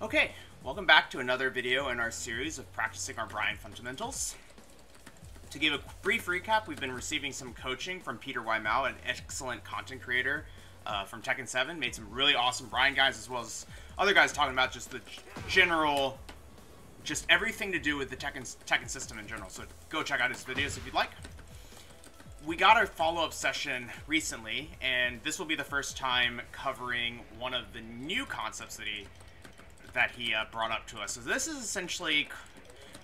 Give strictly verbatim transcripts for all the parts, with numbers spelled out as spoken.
Okay, welcome back to another video in our series of practicing our Bryan fundamentals. To give a brief recap, we've been receiving some coaching from Peter Waimao, an excellent content creator uh, from Tekken seven. Made some really awesome Bryan guys, as well as other guys talking about just the general, just everything to do with the Tekken, Tekken system in general. So go check out his videos if you'd like. We got a follow-up session recently, and this will be the first time covering one of the new concepts that he that he uh, brought up to us. So this is essentially,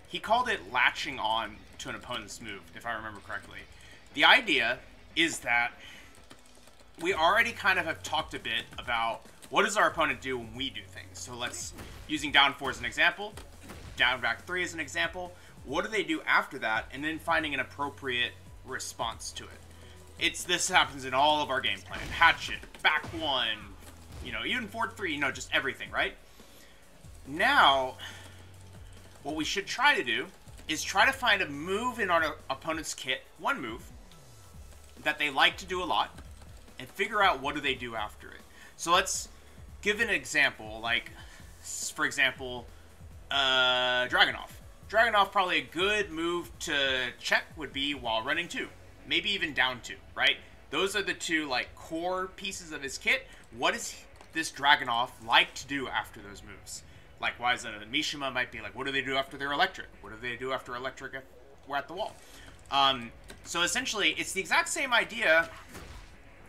he called it latching on to an opponent's move, if I remember correctly. The idea is that we already kind of have talked a bit about what does our opponent do when we do things. So let's, using down four as an example, down back three as an example, what do they do after that, and then finding an appropriate response to it. It's, this happens in all of our game plan. Hatchet, back one, you know, even four three, you know, just everything, right? Now, what we should try to do is try to find a move in our opponent's kit, one move, that they like to do a lot, and figure out what do they do after it. So let's give an example, like, for example, uh, Dragunov. Dragunov, probably a good move to check would be while running two, maybe even down two, right? Those are the two, like, core pieces of his kit. What does this Dragunov like to do after those moves? Likewise, a Mishima might be like, what do they do after their electric? What do they do after electric if we're at the wall? Um, so essentially, it's the exact same idea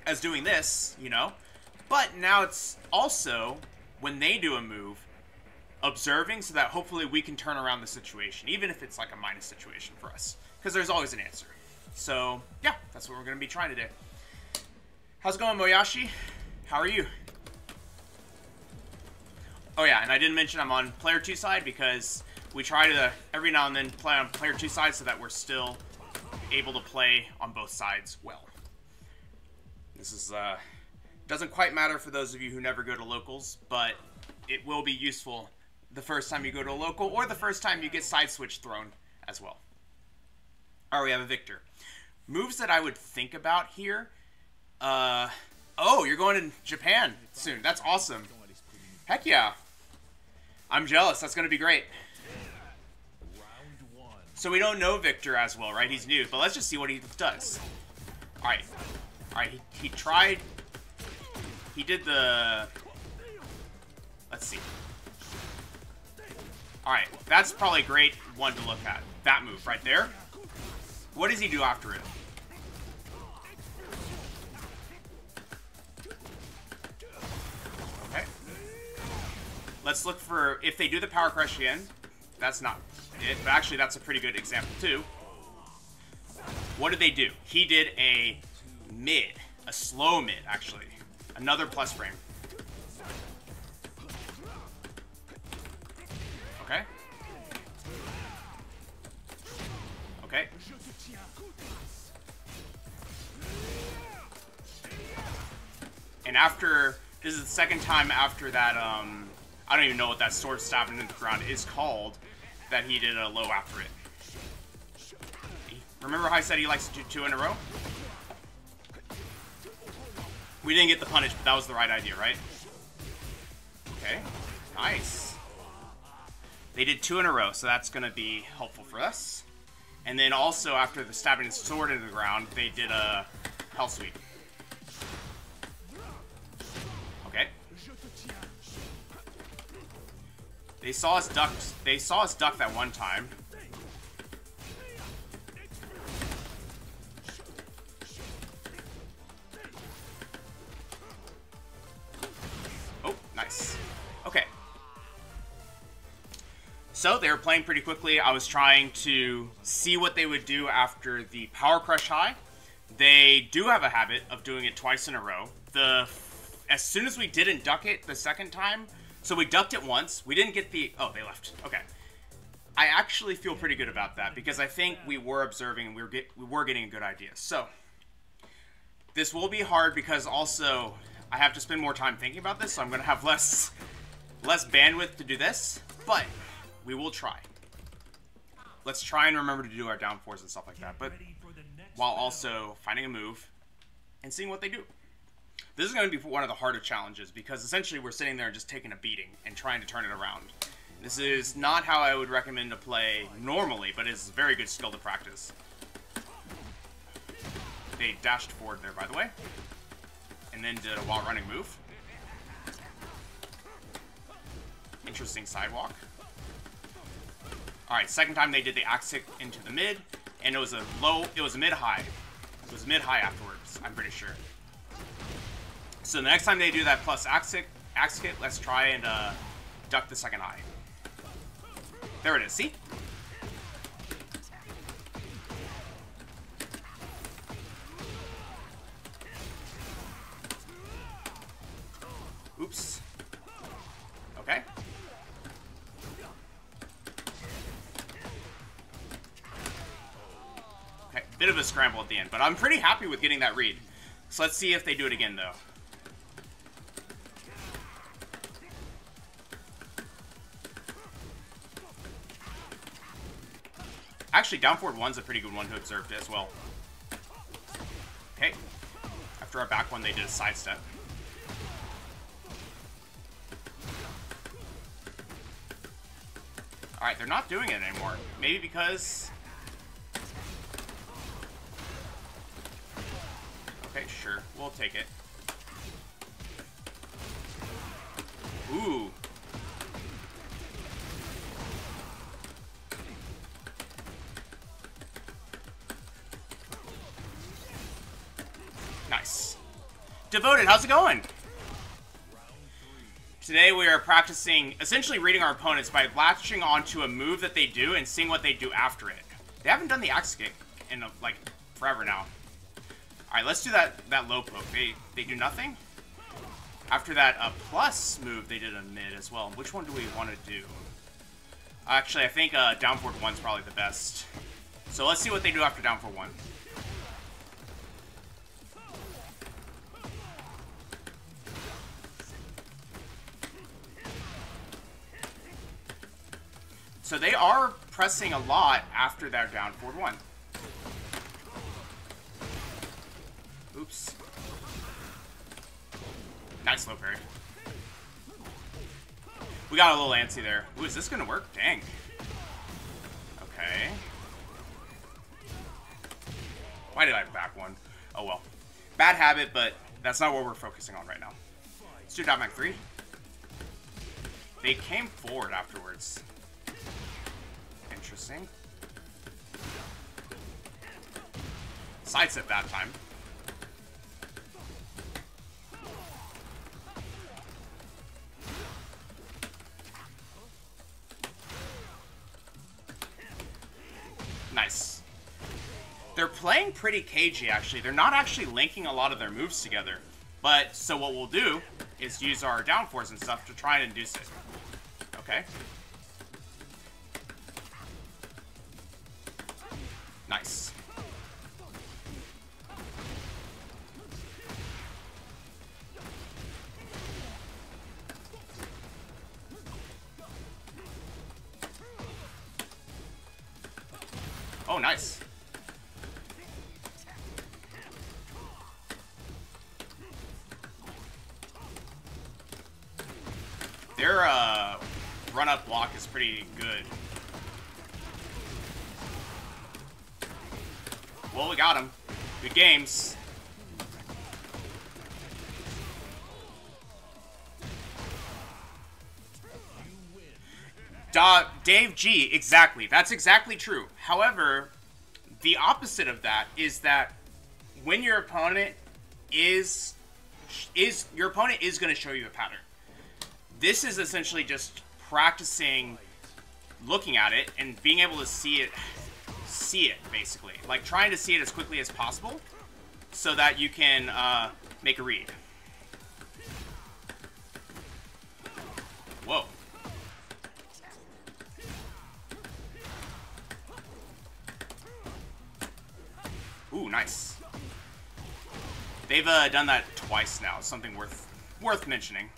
as doing this, you know? But now it's also, when they do a move, observing so that hopefully we can turn around the situation, even if it's like a minus situation for us. Because there's always an answer. So, yeah, that's what we're going to be trying today. How's it going, Moyashi? How are you? Oh yeah, and I didn't mention I'm on player two side because we try to every now and then play on player two side so that we're still able to play on both sides well. This is, uh, doesn't quite matter for those of you who never go to locals, but it will be useful the first time you go to a local or the first time you get side switch thrown as well. All right, we have a Victor. Moves that I would think about here. Uh, oh, you're going to Japan soon. That's awesome. Heck yeah. I'm jealous. That's going to be great. So we don't know Victor as well, right? He's new, but let's just see what he does. All right. All right. He, he tried. He did the... Let's see. All right. That's probably a great one to look at. That move right there. What does he do after it? Let's look for, if they do the power crush again, that's not it, but actually that's a pretty good example too. What did they do? He did a mid, a slow mid actually. Another plus frame. Okay. Okay. And after, this is the second time after that, um, I don't even know what that sword stabbing in the ground is called, that he did a low after it. Remember how I said he likes to do two in a row? We didn't get the punish, but that was the right idea, right? Okay, nice. They did two in a row, so that's going to be helpful for us. And then also, after the stabbing his sword into the ground, they did a hell sweep. They saw us duck. They saw us duck that one time. Oh, nice. Okay. So they were playing pretty quickly. I was trying to see what they would do after the power crush high. They do have a habit of doing it twice in a row. The as soon as we didn't duck it the second time. So we ducked it once. We didn't get the... Oh, they left. Okay. I actually feel pretty good about that because I think we were observing and we were, get, we were getting a good idea. So this will be hard because also I have to spend more time thinking about this. So I'm going to have less, less bandwidth to do this. But we will try. Let's try and remember to do our down fours and stuff like that. But while also finding a move and seeing what they do. This is going to be one of the harder challenges because essentially we're sitting there just taking a beating and trying to turn it around. This is not how I would recommend to play normally, but it's very good skill to practice. They dashed forward there, by the way, and then did a while running move. Interesting sidewalk. All right, second time they did the axe kick into the mid, and it was a low, it was a mid-high. It was mid-high afterwards, I'm pretty sure. So the next time they do that plus axe kick, axe kick, let's try and uh, duck the second high. There it is, see? Oops. Okay. Okay, bit of a scramble at the end, but I'm pretty happy with getting that read. So let's see if they do it again, though. Actually, down forward one's a pretty good one to observe as well. Okay. After our back one, they did a sidestep. Alright, they're not doing it anymore. Maybe because... Okay, sure. We'll take it. Ooh. Nice. Devoted, how's it going? Today we are practicing, essentially reading our opponents by latching onto a move that they do and seeing what they do after it. They haven't done the axe kick in, like, forever now. Alright, let's do that that low poke. They, they do nothing. After that uh, plus move, they did a mid as well. Which one do we want to do? Actually, I think uh, down forward one's probably the best. So let's see what they do after down forward one. So they are pressing a lot after that down forward one. Oops. Nice low parry. We got a little antsy there. Ooh, is this gonna work? Dang. Okay. Why did I back one? Oh well. Bad habit, but that's not what we're focusing on right now. Let's do down back three. They came forward afterwards. Interesting. Sidestep that time. Nice. They're playing pretty cagey, actually. They're not actually linking a lot of their moves together. But, so what we'll do is use our downforce and stuff to try and induce it. Okay. Nice. Oh, nice. Their uh, run-up block is pretty good. Well, we got him. Good games. Da Dave G, exactly. That's exactly true. However, the opposite of that is that when your opponent is is your opponent is going to show you a pattern. This is essentially just practicing looking at it and being able to see it. see it basically like trying to see it as quickly as possible so that you can uh, make a read. Whoa. Ooh, nice. They've uh, done that twice now, something worth worth mentioning.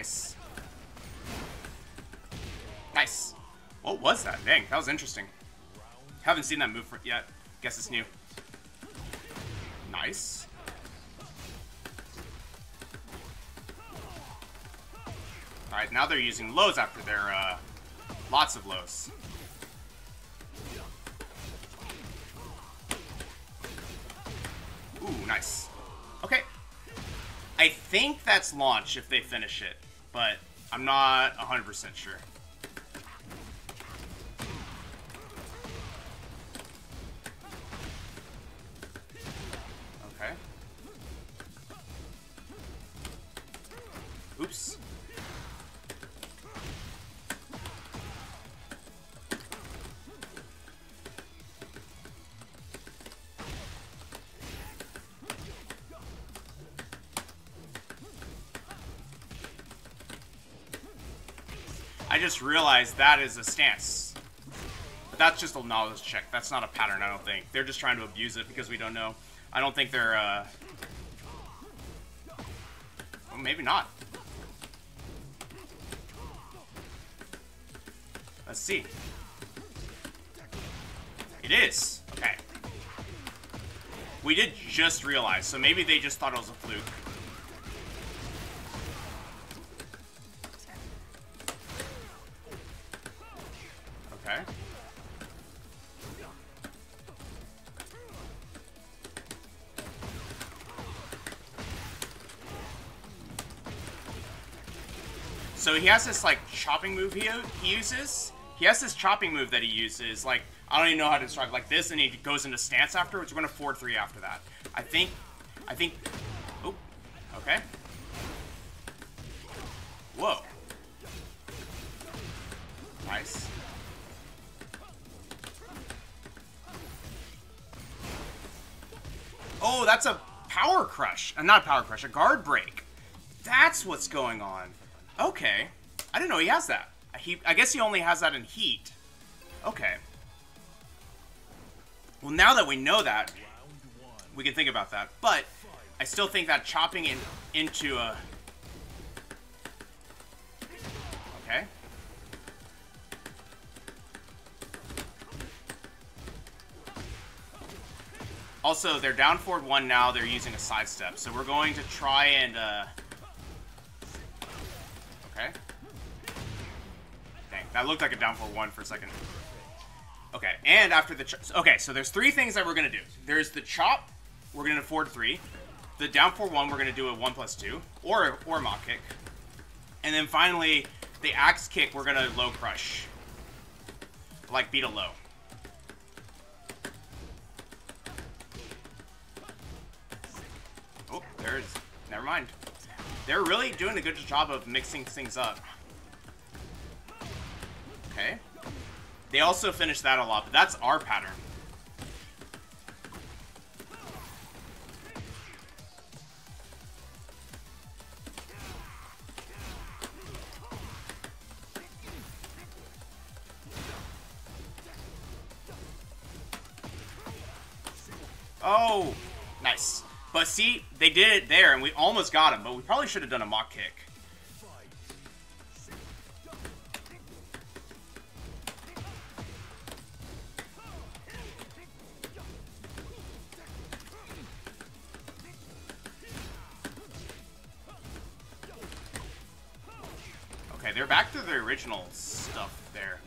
Nice. Nice. What was that? Dang, that was interesting. Haven't seen that move for yet. Guess it's new. Nice. Alright, now they're using lows after their, uh, lots of lows. Ooh, nice. Okay. I think that's launch if they finish it, but I'm not one hundred percent sure. Okay. Oops. I just realized that is a stance. But that's just a knowledge check. That's not a pattern, I don't think. They're just trying to abuse it because we don't know. I don't think they're, uh... well, maybe not. Let's see. It is. Okay. We did just realize, so maybe they just thought it was a fluke. So he has this, like, chopping move he, he uses. He has this chopping move that he uses. Like, I don't even know how to describe it. Like this, and he goes into stance afterwards. We're going to four three after that. I think... I think... Oh. Okay. Whoa. Nice. Oh, that's a power crush. Uh, not a power crush. A guard break. That's what's going on. Okay. I didn't know he has that. He, I guess he only has that in Heat. Okay. Well, now that we know that, we can think about that. But I still think that chopping in into a... Okay. Also, they're down forward one now. They're using a sidestep. So we're going to try and... Uh, Okay. Dang, that looked like a down for one for a second. Okay, and after the chop. Okay, so there's three things that we're going to do. There's the chop, we're going to forward three. The down for one, we're going to do a one plus two, or, or mock kick. And then finally, the axe kick, we're going to low crush. Like, beat a low. Oh, there it is. Never mind. They're really doing a good job of mixing things up. Okay. They also finish that a lot, but that's our pattern. Oh, nice. But see, they did it there, and we almost got him, but we probably should have done a mock kick. Okay, they're back to the original stuff there.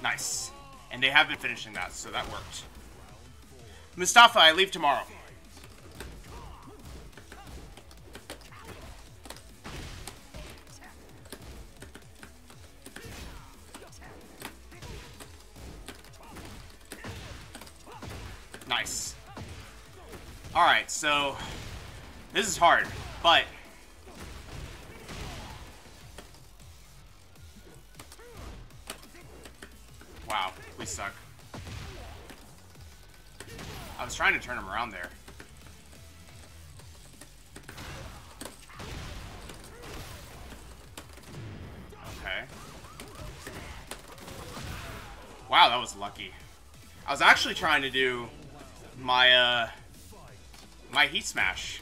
Nice. And they have been finishing that, so that worked. Mustafa, I leave tomorrow. Nice. Alright, so... this is hard, but... Wow, we suck. I was trying to turn him around there. Okay. Wow, that was lucky. I was actually trying to do my, uh, my heat smash.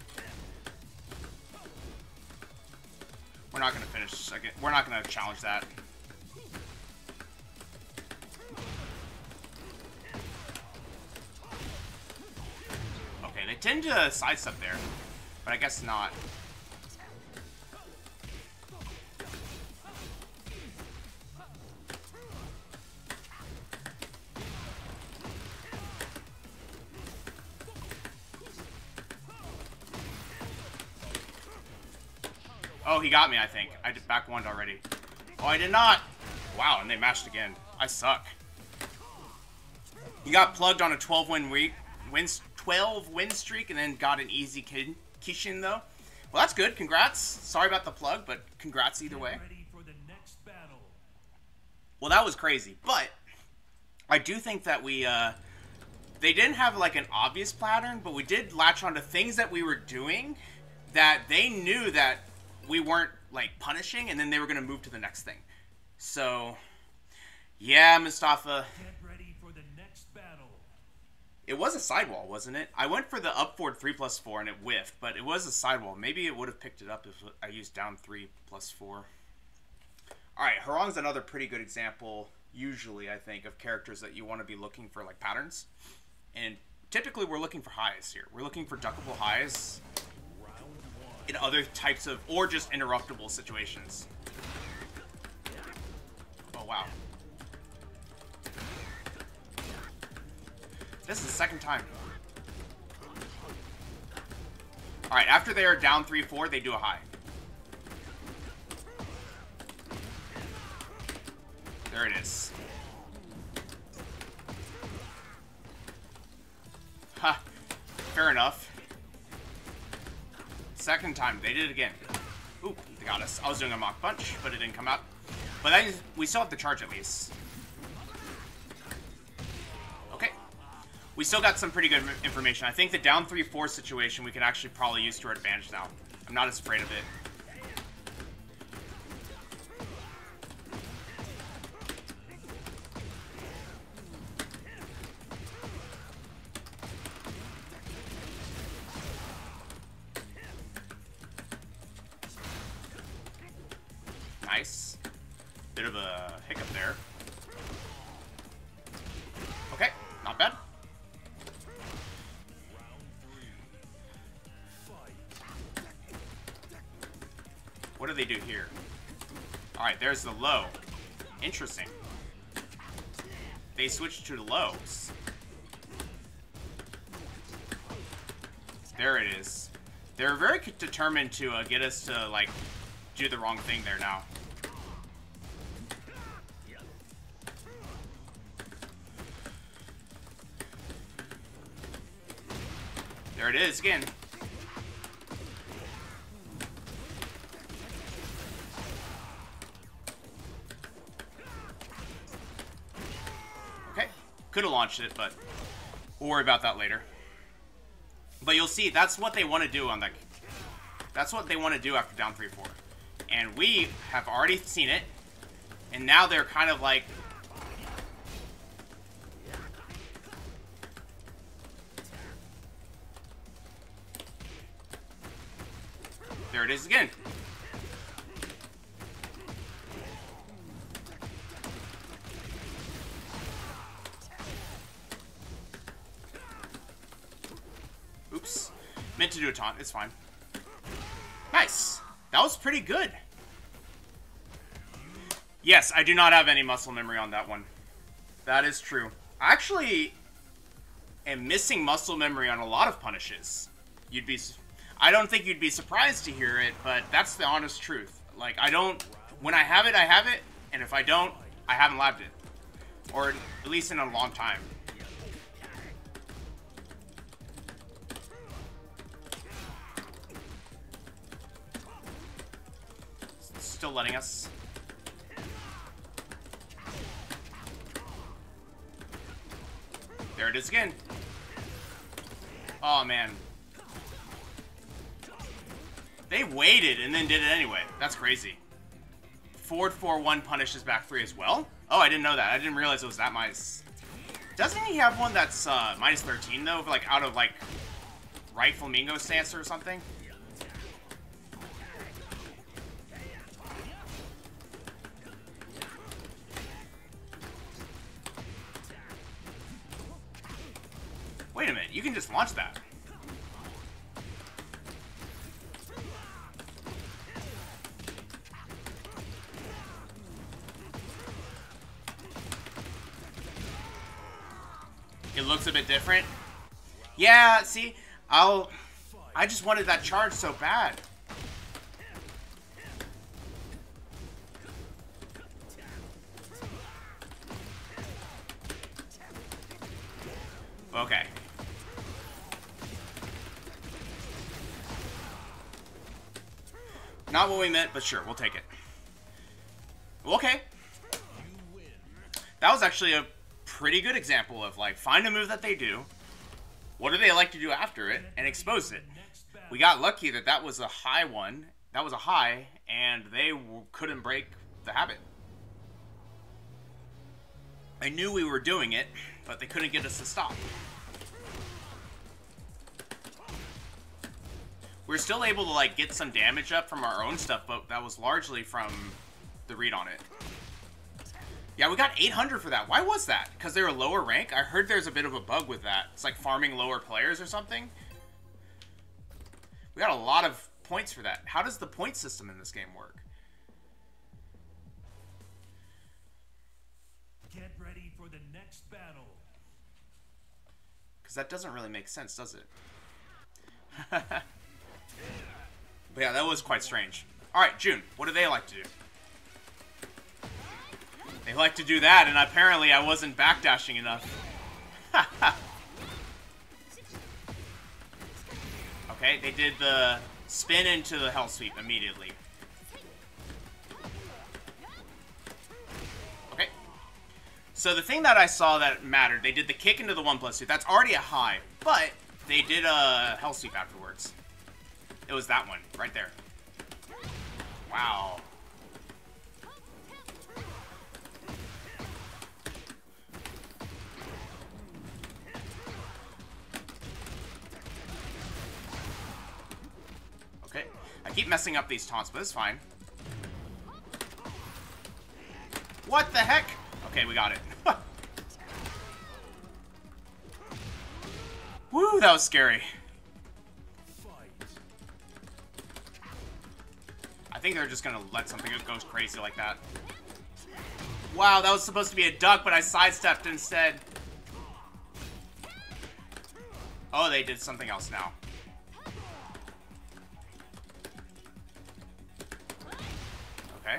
We're not gonna finish second. We're not gonna challenge that. Okay, they tend to sidestep there, but I guess not. Oh, he got me, I think. I did back one already. Oh, I did not. Wow, and they matched again. I suck. He got plugged on a twelve win, win, twelve win streak and then got an easy Kishin, though. Well, that's good. Congrats. Sorry about the plug, but congrats either way. Well, that was crazy. But I do think that we... Uh, they didn't have, like, an obvious pattern, but we did latch on to things that we were doing that they knew that... we weren't, like, punishing, and then they were going to move to the next thing. So, yeah, Mustafa. Get ready for the next battle. It was a sidewall, wasn't it? I went for the up forward three plus four, and it whiffed, but it was a sidewall. Maybe it would have picked it up if I used down three plus four. All right, Harong's another pretty good example, usually, I think, of characters that you want to be looking for, like, patterns. And typically we're looking for highs here. We're looking for duckable highs. In other types of, or just interruptible situations. Oh, wow. This is the second time. Alright, after they are down three four, they do a high. There it is. Ha. Fair enough. Second time they did it again. Ooh, they got us. I was doing a mock punch, but it didn't come out. But that is, we still have the charge at least. Okay, we still got some pretty good information. I think the down three four situation we can actually probably use to our advantage now. I'm not as afraid of it. Nice. Bit of a hiccup there. Okay, not bad. What do they do here? Alright, there's the low. Interesting. They switched to the lows. There it is. They're very determined to uh, get us to, like, do the wrong thing there now. There it is again. Okay. Could have launched it, but we'll worry about that later. But you'll see, that's what they want to do on that. That's what they want to do after down three four. And we have already seen it. And now they're kind of like... There it is again. Oops. Meant to do a taunt. It's fine. Nice. That was pretty good. Yes, I do not have any muscle memory on that one. That is true. I actually am missing muscle memory on a lot of punishes. You'd be... I don't think you'd be surprised to hear it, but that's the honest truth. Like, I don't... When I have it, I have it. And if I don't, I haven't labbed it. Or at least in a long time. Still letting us... There it is again. Oh, man. They waited and then did it anyway. That's crazy. Forward four one punishes back three as well? Oh, I didn't know that. I didn't realize it was that minus. Doesn't he have one that's uh, minus thirteen, though? For, like, out of, like, right flamingo stance or something? Wait a minute. You can just launch that. It looks a bit different. Yeah, see, I'll... I just wanted that charge so bad. Okay. Not what we meant, but sure, we'll take it. Okay. That was actually a pretty good example of, like, find a move that they do, what do they like to do after it, and expose it. We got lucky that that was a high one. That was a high, and they w couldn't break the habit. I knew we were doing it, but they couldn't get us to stop. We were still able to, like, get some damage up from our own stuff, but that was largely from the read on it. Yeah, we got eight hundred for that. Why was that? Because they were lower rank? I heard there's a bit of a bug with that. It's like farming lower players or something. We got a lot of points for that. How does the point system in this game work? Get ready for the next battle. Because that doesn't really make sense, does it? But yeah, that was quite strange. All right, June, what do they like to do? They like to do that, and apparently I wasn't backdashing enough. Okay, they did the spin into the hell sweep immediately. Okay. So the thing that I saw that mattered, they did the kick into the one plus two. That's already a high, but they did a hell sweep afterwards. It was that one, right there. Wow. I keep messing up these taunts, but it's fine. What the heck? Okay, we got it. Woo, that was scary. I think they're just gonna let something go crazy like that. Wow, that was supposed to be a duck, but I sidestepped instead. Oh, they did something else now. Okay.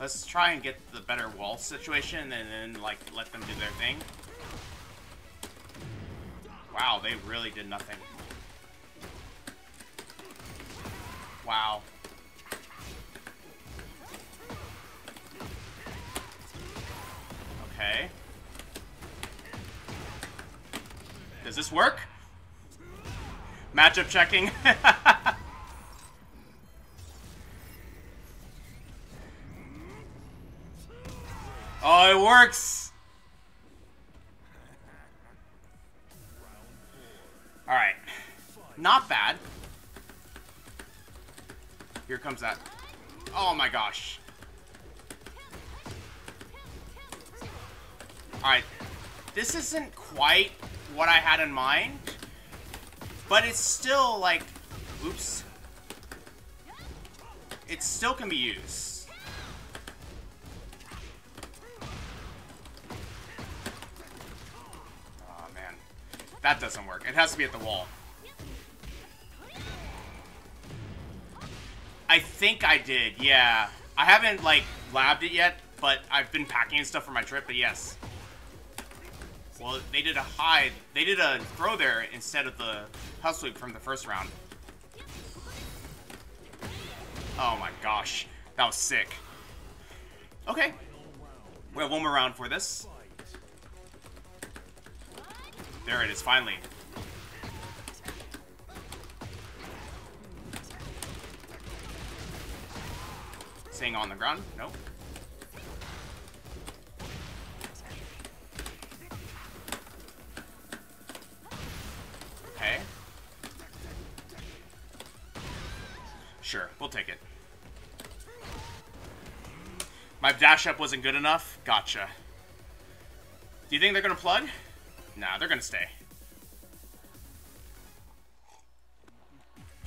Let's try and get the better wall situation and then, like, let them do their thing. Wow, they really did nothing. Wow. Okay. Does this work? Matchup checking. Oh, it works. All right. Not bad. Here comes that. Oh my gosh. All right. This isn't quite what I had in mind, but it's still like, oops, it still can be used. Oh man, that doesn't work. It has to be at the wall. I think I did, yeah. I haven't like labbed it yet, but I've been packing and stuff for my trip, but yes. Well, they did a hide. They did a throw there instead of the hustle sweep from the first round. Oh my gosh, that was sick. Okay, we have one more round for this. There it is, finally. Staying on the ground? Nope. Okay. Sure, we'll take it. My dash up wasn't good enough? Gotcha. Do you think they're gonna plug? Nah, they're gonna stay.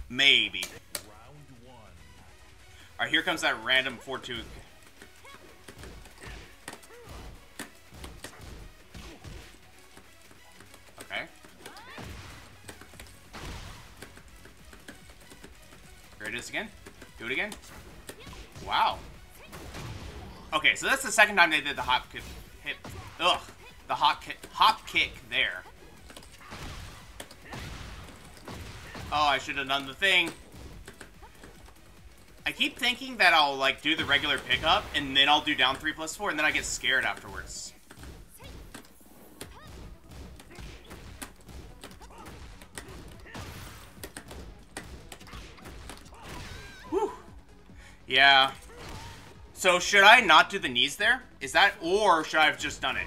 Maybe. Alright, here comes that random four two. Okay. Here it is again. Do it again. Wow. Okay, so that's the second time they did the hop kick. Hit. Ugh. The hop kick, hop kick there. Oh, I should have done the thing. I keep thinking that I'll, like, do the regular pickup, and then I'll do down three plus four, and then I get scared afterwards. Whew. Yeah. So, should I not do the knees there? Is that... Or should I have just done it?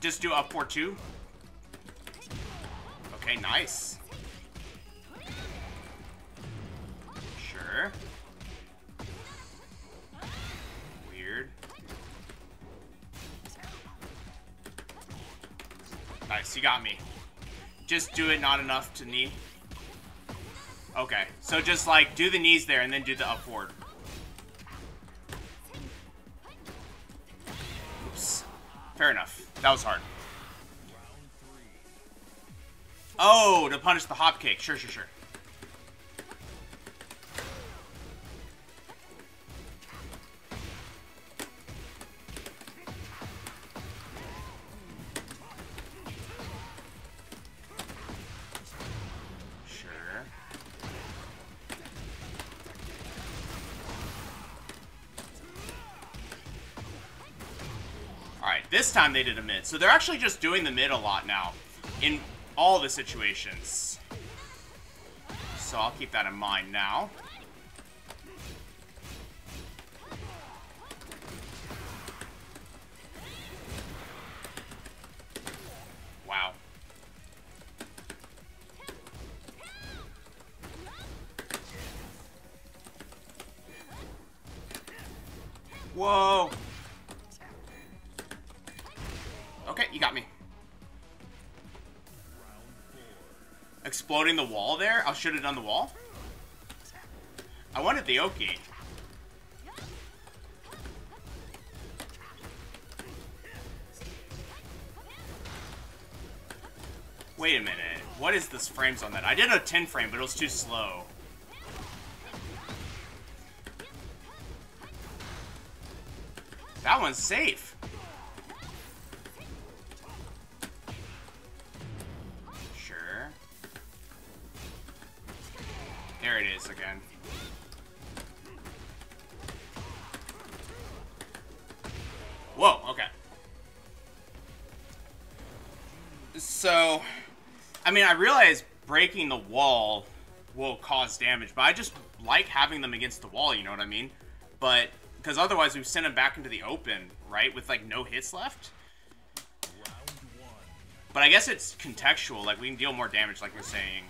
Just do up four two? Okay, nice. Sure. Weird. Nice, you got me. Just do it, not enough to knee. Okay, so just like do the knees there and then do the up forward. Oops. Fair enough. That was hard. Oh, to punish the hop kick. Sure, sure, sure. Sure. Alright, this time they did a mid. So they're actually just doing the mid a lot now. In... all the situations. So I'll keep that in mind now. Wow. Whoa. Okay, you got me. Exploding the wall there? I should have done the wall. I wanted the Oki. Wait a minute. What is this frames on that? I did a ten frame, but it was too slow. That one's safe. There it is again. Whoa, okay. So, I mean, I realize breaking the wall will cause damage, but I just like having them against the wall, you know what I mean? But, because otherwise we send them back into the open, right? With, like, no hits left? But I guess it's contextual, like, we can deal more damage, like we're saying.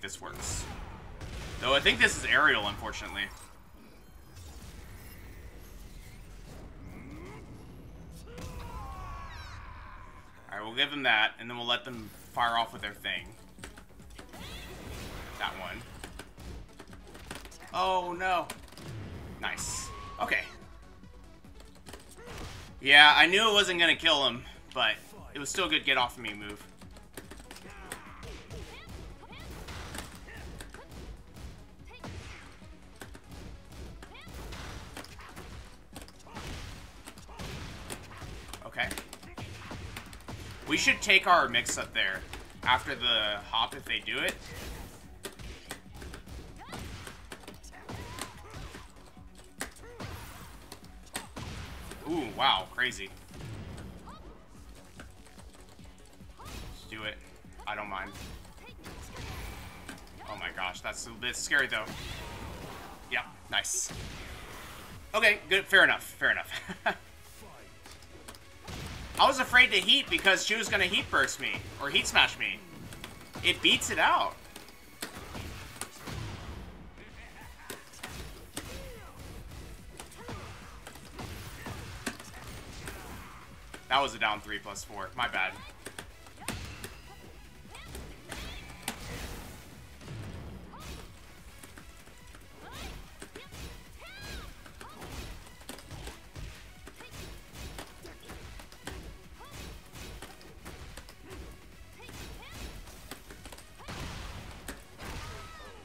This works. Though I think this is aerial, unfortunately. Alright, we'll give them that, and then we'll let them fire off with their thing. That one. Oh, no. Nice. Okay. Yeah, I knew it wasn't gonna kill him, but it was still a good get off of me move. Okay. We should take our mix up there after the hop if they do it. Ooh, wow, crazy. Let's do it. I don't mind. Oh my gosh, that's a bit scary though. Yeah, nice. Okay, good, fair enough, fair enough. I was afraid to heat because she was gonna heat burst me, or heat smash me. It beats it out. That was a down three plus four. My bad.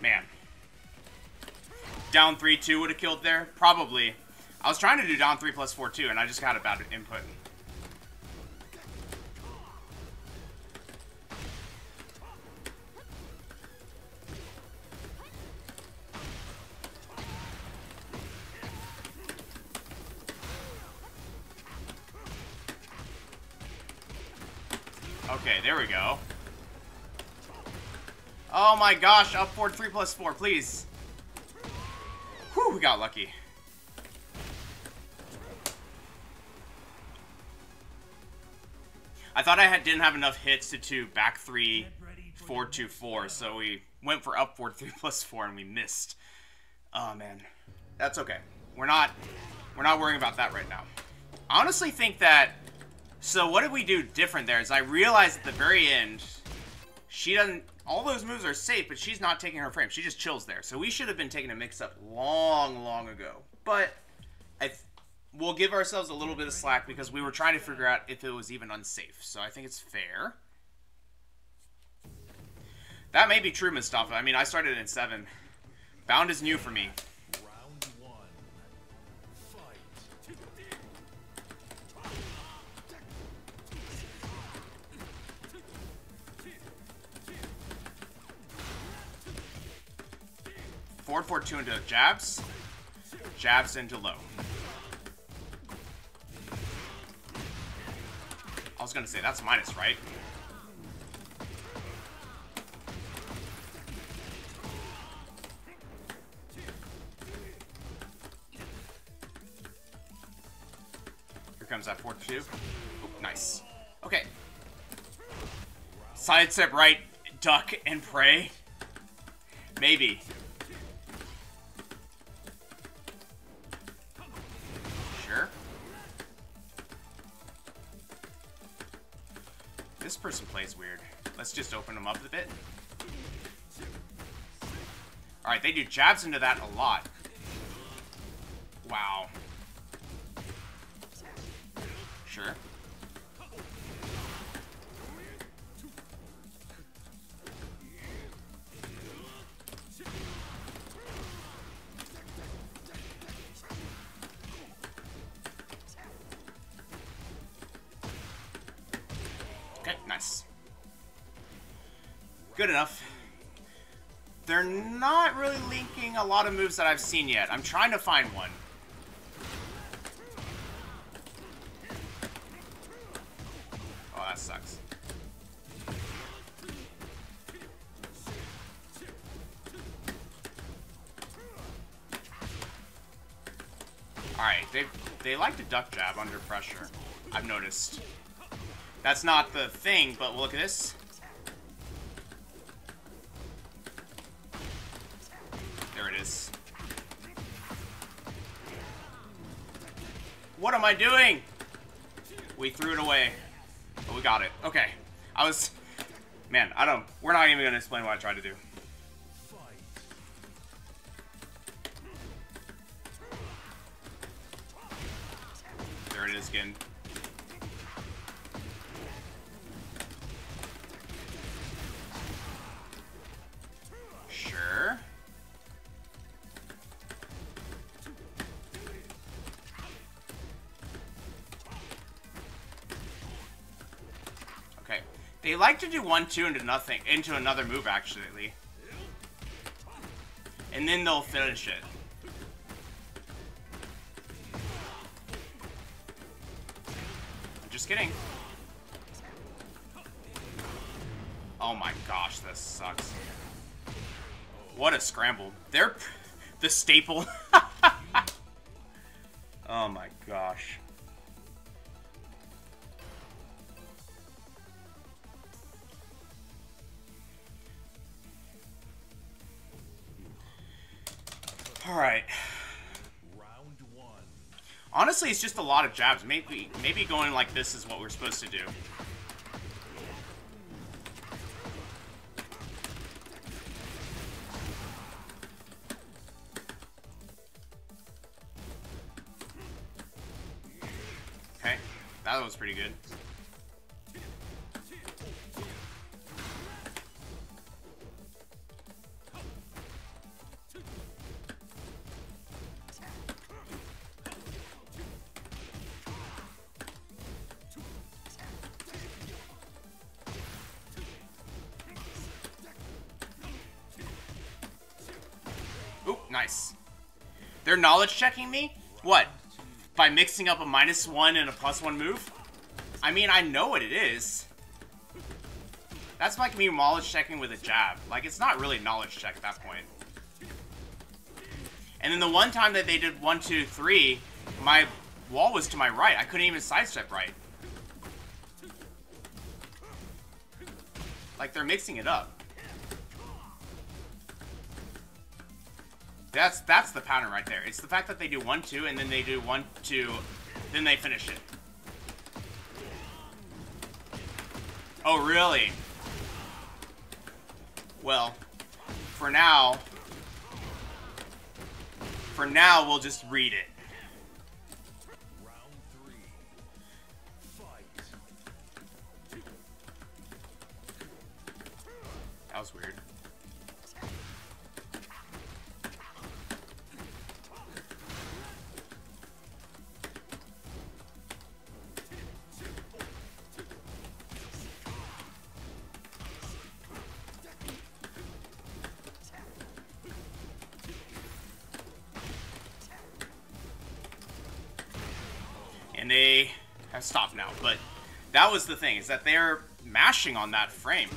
Man. Down three, two would have killed there. Probably. I was trying to do down three plus four, two, and I just got a bad input. Okay, there we go. Oh my gosh, up forward three plus four, please. Whew, we got lucky. I thought I had, didn't have enough hits to two back three, four, two, four. So we went for up forward three plus four and we missed. Oh man, that's okay. We're not, we're not worrying about that right now. I honestly think that. So what did we do different there is I realized at the very end, she doesn't, all those moves are safe, but she's not taking her frame. She just chills there. So we should have been taking a mix up long, long ago. But I th we'll give ourselves a little bit of slack because we were trying to figure out if it was even unsafe. So I think it's fair. That may be true, Mustafa. I mean, I started in seven. Bound is new for me. Forward, forward, two into jabs. Jabs into low. I was gonna say, that's minus, right? Here comes that forward, two. Oop, nice. Okay. Side step right, duck and pray. Maybe. This person plays weird. Let's just open them up a bit. Alright, they do jabs into that a lot. Wow. Sure. Good enough. They're not really linking a lot of moves that I've seen yet. I'm trying to find one. Oh, that sucks. Alright, they they like to duck jab under pressure, I've noticed. That's not the thing, but look at this. What am I doing? We threw it away, but we got it. Okay. I was, man, I don't, we're not even going to explain what I tried to do. There it is again. Sure. Okay. They like to do one, two into nothing, into another move actually. And then they'll finish it. Just kidding. Oh my gosh, this sucks. What a scramble. They're p the staple. Oh my gosh. Alright. Honestly, it's just a lot of jabs. Maybe, maybe going like this is what we're supposed to do. Okay, that was pretty good. Nice. They're knowledge checking me? What? By mixing up a minus one and a plus one move? I mean, I know what it is. That's like me knowledge checking with a jab. Like, it's not really knowledge check at that point. And then the one time that they did one, two, three, my wall was to my right. I couldn't even sidestep right. Like, they're mixing it up. That's that's the pattern right there. It's the fact that they do one, two, and then they do one, two, then they finish it. Oh, really? Well, for now, for now, we'll just read it. That was weird. They have stopped now, but that was the thing, is that they're mashing on that frame.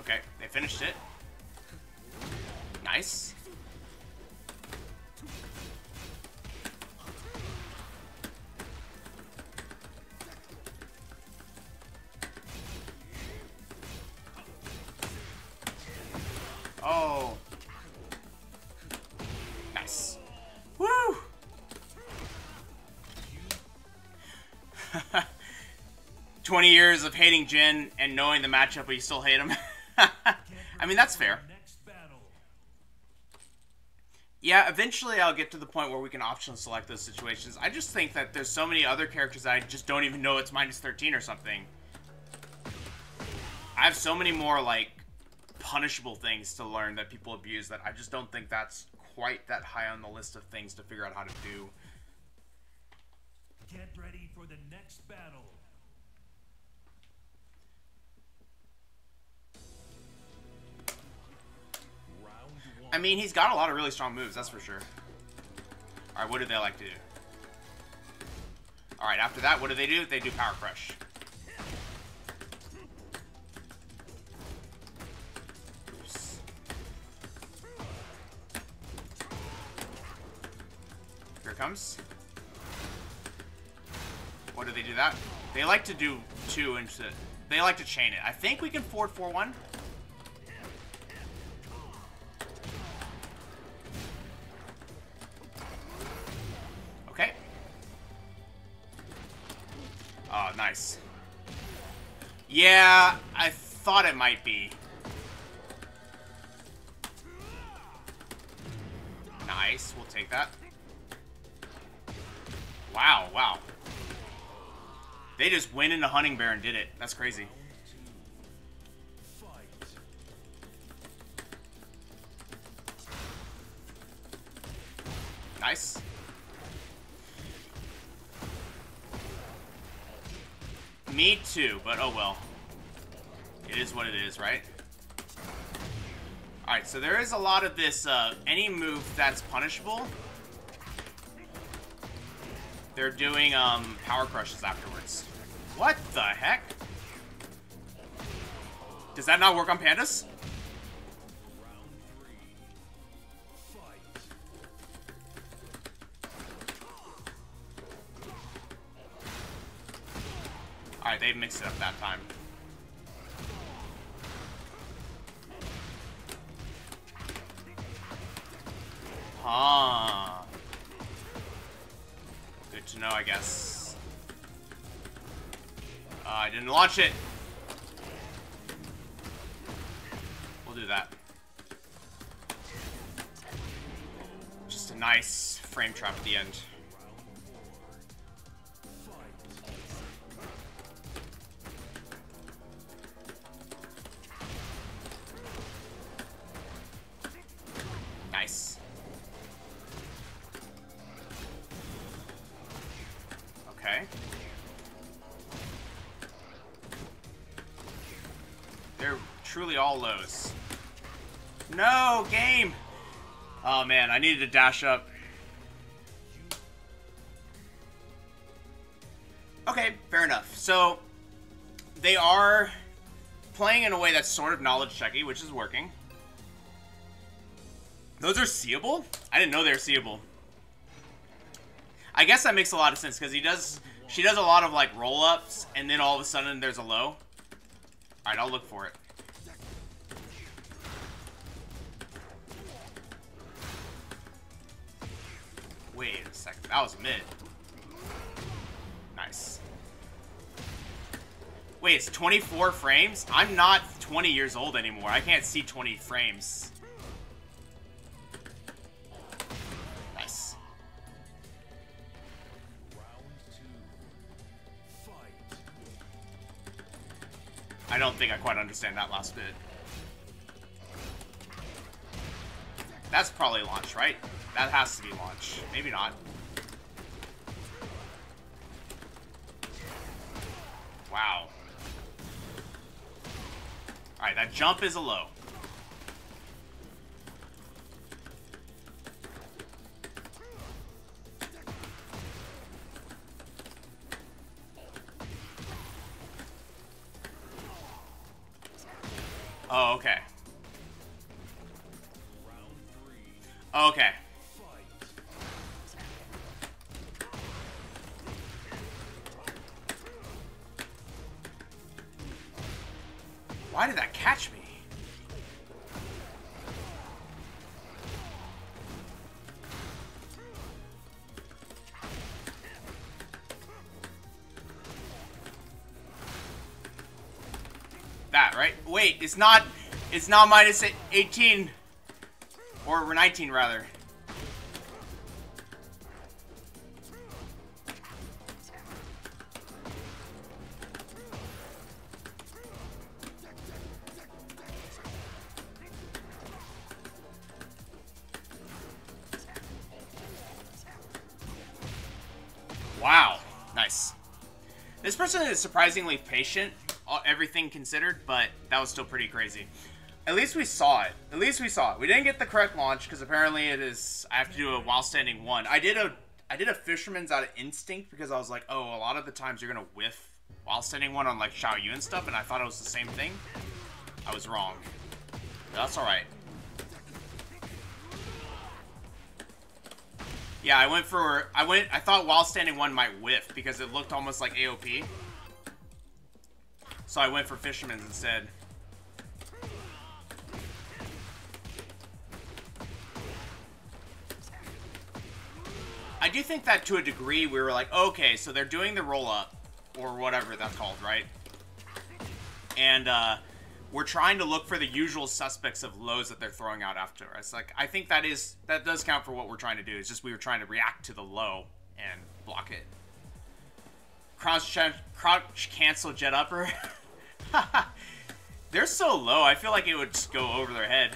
Okay, they finished it. Nice. twenty years of hating Jin and knowing the matchup, but you still hate him. I mean, that's fair. Yeah, eventually I'll get to the point where we can option select those situations. I just think that there's so many other characters that I just don't even know it's minus thirteen or something. I have so many more, like, punishable things to learn that people abuse that I just don't think that's quite that high on the list of things to figure out how to do. Get ready for the next battle. I mean, he's got a lot of really strong moves, that's for sure. Alright, what do they like to do? Alright, after that, what do they do? They do Power Crush. Oops. Here it comes. What do they do that? They like to do two into... They like to chain it. I think we can forward four one. Oh, nice. Yeah, I thought it might be. Nice, we'll take that. Wow, wow. They just went into Hunting Bear and did it. That's crazy. Nice. Me too, but oh well. It is what it is, right? Alright, so there is a lot of this, uh, any move that's punishable, they're doing, um, power crushes afterwards. What the heck? Does that not work on pandas? Alright, they mixed it up that time. Ah. Good to know, I guess. Uh, I didn't launch it. We'll do that. Just a nice frame trap at the end. All lows. No, game! Oh man, I needed to dash up. Okay, fair enough. So, they are playing in a way that's sort of knowledge checky, which is working. Those are seeable? I didn't know they were seeable. I guess that makes a lot of sense, because he does, she does a lot of like roll-ups, and then all of a sudden there's a low. Alright, I'll look for it. Wait a second, that was mid. Nice. Wait, it's twenty-four frames? I'm not twenty years old anymore. I can't see twenty frames. Nice. I don't think I quite understand that last bit. That's probably launch, right? That has to be launch. Maybe not. Wow. Alright, that jump is a low. Oh, okay. Okay. Why did that catch me? That, right? Wait, it's not, it's not minus eighteen. Or nineteen, rather. Wow, nice. This person is surprisingly patient, everything considered, but that was still pretty crazy. At least we saw it. At least we saw it. We didn't get the correct launch because apparently it is. I have to do a while standing one. I did a. I did a fisherman's out of instinct because I was like, oh, a lot of the times you're gonna whiff while standing one on like Xiaoyu and stuff, and I thought it was the same thing. I was wrong. But that's all right. Yeah, I went for. I went. I thought while standing one might whiff because it looked almost like A O P. So I went for fisherman's instead. I do think that to a degree we were like, okay, so they're doing the roll up, or whatever that's called, right? And uh, we're trying to look for the usual suspects of lows that they're throwing out after us. Like, I think that is, that does count for what we're trying to do. It's just we were trying to react to the low and block it. Crouch, crouch cancel jet upper. They're so low, I feel like it would just go over their head.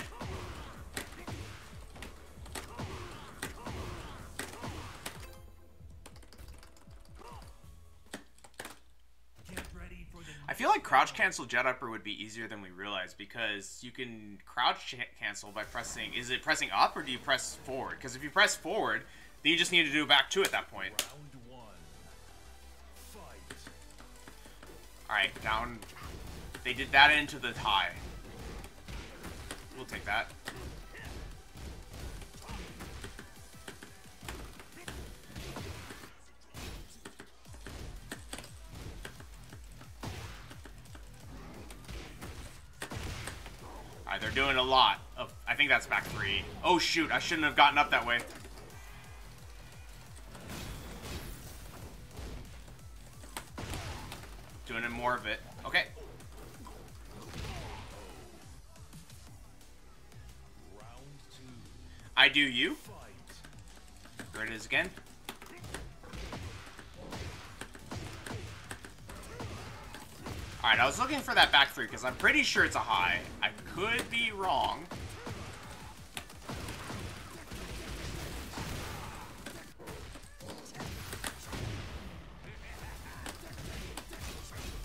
I feel like crouch cancel jet upper would be easier than we realize, because you can crouch cancel by pressing, is it pressing up or do you press forward? Because if you press forward, then you just need to do back two at that point. Alright, down. They did that into the tie. We'll take that. Alright, they're doing a lot of, I think that's back three. Oh shoot, I shouldn't have gotten up that way. Doing more of it. Okay. I do you. There it is again. Alright, I was looking for that back three because I'm pretty sure it's a high. I could be wrong.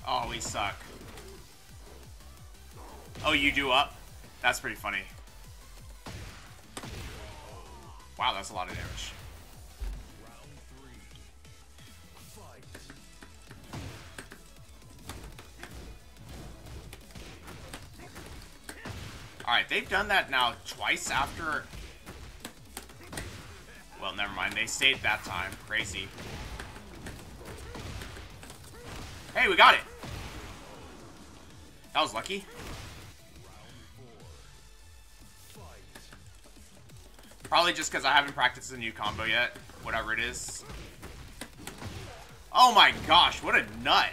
Oh, we suck. Oh, you do up? That's pretty funny. Wow, that's a lot of damage. Alright, they've done that now twice after... Well, never mind. They stayed that time. Crazy. Hey, we got it! That was lucky. Probably just because I haven't practiced a new combo yet. Whatever it is. Oh my gosh, what a nut!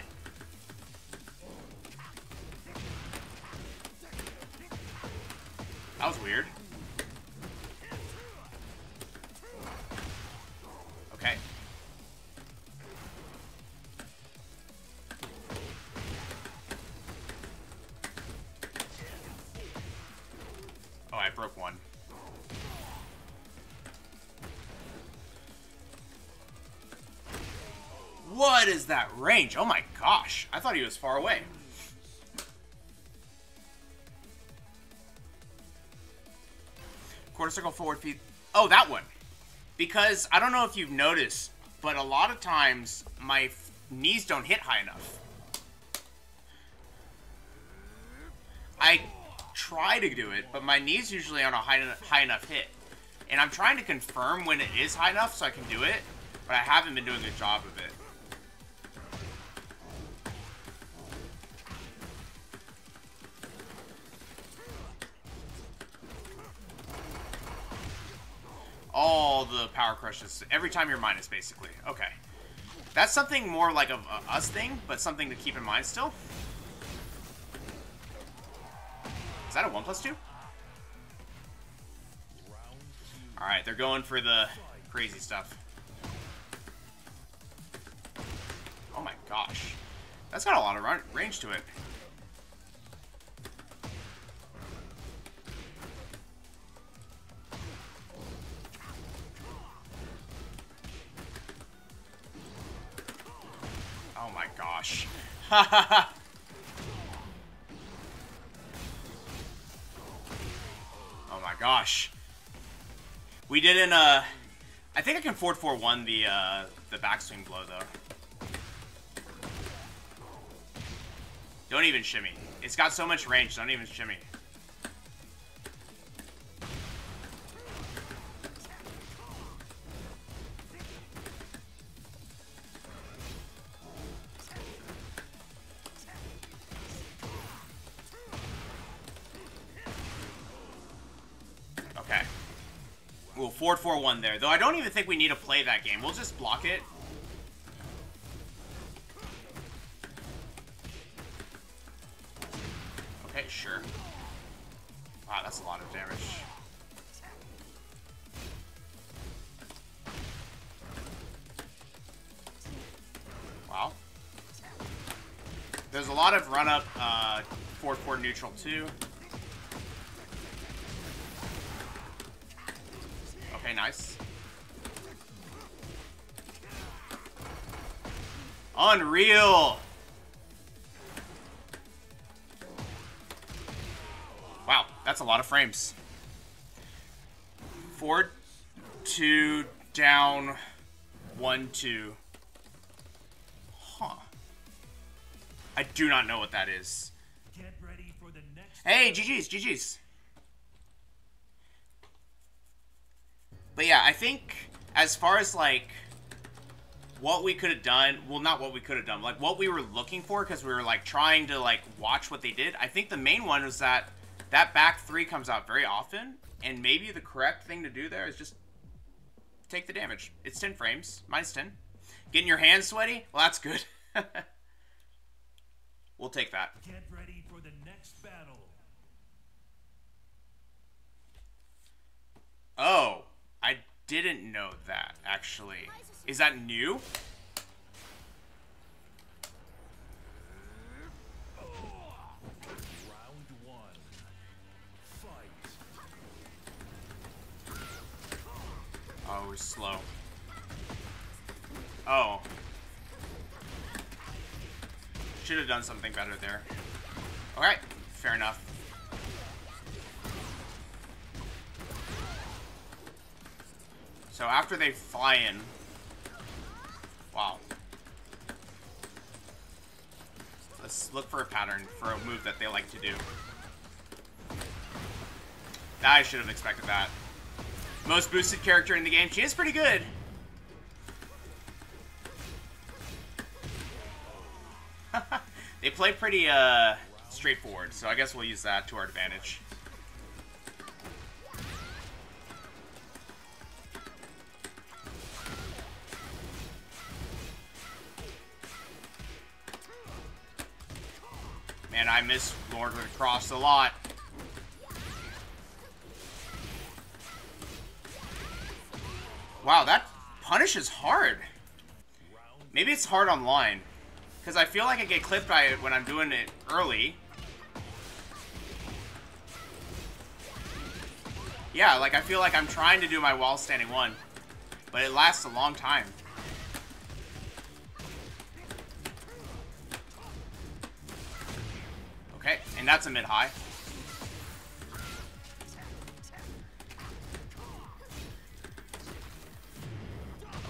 That was weird. Okay. Oh, I broke one. What is that range? Oh my gosh. I thought he was far away. Quarter circle forward feed. Oh, that one. Because I don't know if you've noticed, but a lot of times my knees don't hit high enough. I try to do it, but my knees usually aren't a high, high enough hit. And I'm trying to confirm when it is high enough so I can do it, but I haven't been doing a good job of it. All the power crushes every time you're minus, basically. Okay, that's something more like a, a us thing, but something to keep in mind still. Is that a one plus two? All right, they're going for the crazy stuff. Oh my gosh, that's got a lot of range to it. Oh my gosh. Oh my gosh. We didn't, uh... I think I can four four one the, uh, the backswing blow, though. Don't even shimmy. It's got so much range, don't even shimmy. four four one there, though I don't even think we need to play that game. We'll just block it. Okay, sure. Wow, that's a lot of damage. Wow. There's a lot of run-up uh, forward-forward neutral, too. Okay, nice. Unreal! Wow, that's a lot of frames. Forward, two, down, one, two. Huh. I do not know what that is. Get ready for the next. Hey, G G's, G G's. But yeah, I think as far as like what we could have done, well, not what we could have done, like what we were looking for, because we were like trying to like watch what they did. I think the main one was that that back three comes out very often, and maybe the correct thing to do there is just take the damage. It's ten frames, minus ten. Getting your hands sweaty? Well, that's good. We'll take that. Get ready for the next battle. Oh, I didn't know that, actually. Is that new? Oh, we're slow. Oh. Should have done something better there. Alright, fair enough. So after they fly in... Wow. Let's look for a pattern for a move that they like to do. I should have expected that. Most boosted character in the game. She is pretty good. They play pretty uh, straightforward, so I guess we'll use that to our advantage. Man, I miss Lord of the Cross a lot. Wow, that punish is hard. Maybe it's hard online. Because I feel like I get clipped by it when I'm doing it early. Yeah, like I feel like I'm trying to do my wall standing one. But it lasts a long time. Okay, and that's a mid-high.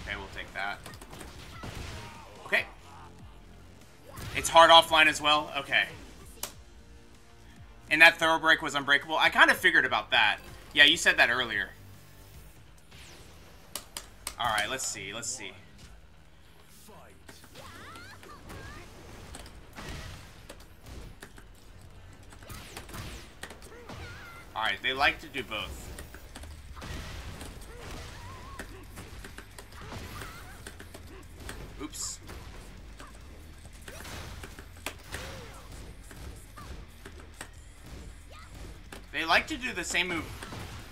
Okay, we'll take that. Okay. It's hard offline as well? Okay. And that throw break was unbreakable? I kind of figured about that. Yeah, you said that earlier. Alright, let's see. Let's see. Alright, they like to do both. Oops. They like to do the same move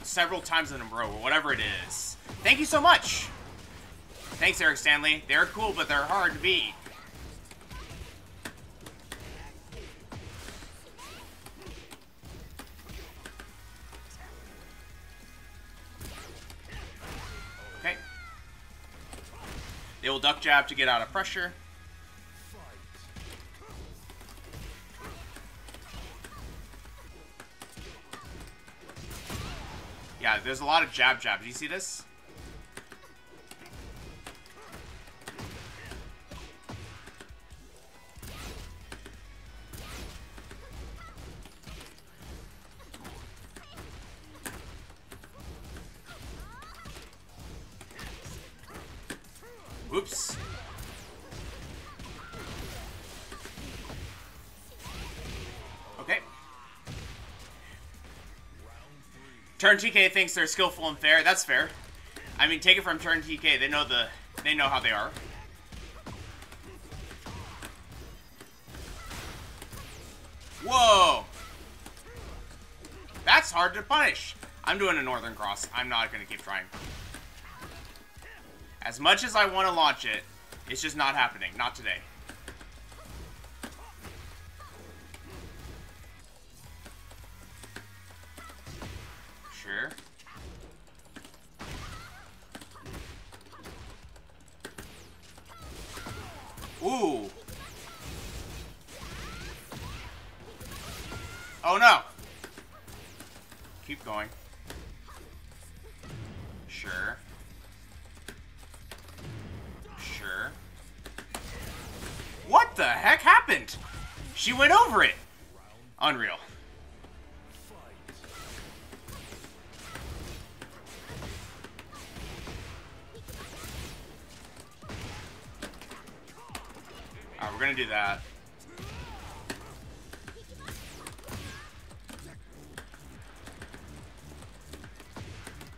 several times in a row, or whatever it is. Thank you so much! Thanks, Eric Stanley. They're cool, but they're hard to beat. Okay. They will duck jab to get out of pressure. Yeah, there's a lot of jab jab. Do you see this? Oops. Turn T K thinks they're skillful and fair. That's fair. I mean, take it from Turn T K. They know the, they know how they are. Whoa! That's hard to punish. I'm doing a Northern Cross. I'm not going to keep trying. As much as I want to launch it, it's just not happening. Not today. Sure. Ooh. Oh, no. Keep going. Sure. Sure. What the heck happened? She went over it. Unreal. Alright, we're gonna do that.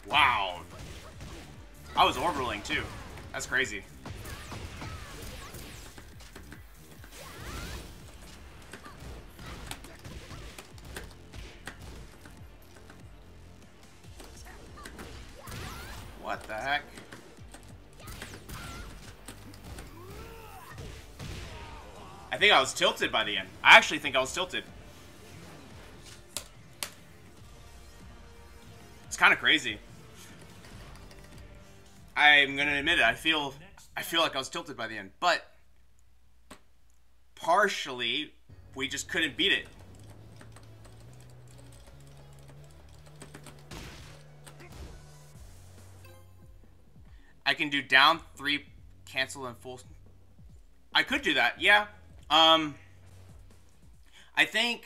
Wow. I was orbiting too. That's crazy. What the heck? I think I was tilted by the end. I actually think I was tilted. It's kind of crazy. I'm gonna admit it. I feel, I feel like I was tilted by the end, but partially we just couldn't beat it. I can do down three, cancel and full. I could do that, yeah. Um, I think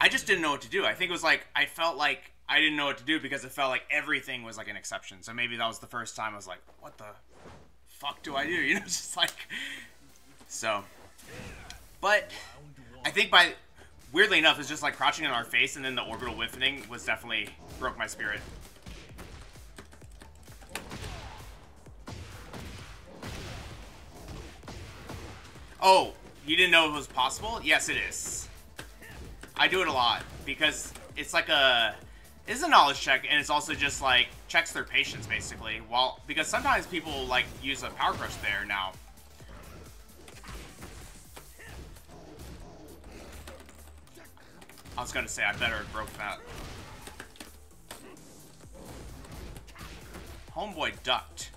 I just didn't know what to do. I think it was like I felt like. I didn't know what to do because it felt like everything was like an exception. So maybe that was the first time I was like, what the fuck do I do? You know, just like, so, but I think by, weirdly enough, it's just like crouching in our face and then the orbital whiffing was definitely broke my spirit. Oh, you didn't know it was possible? Yes, it is. I do it a lot because it's like a, it's a knowledge check, and it's also just like checks their patience basically. While because sometimes people like use a power crush there now. I was gonna say I better have broke that. Homeboy ducked.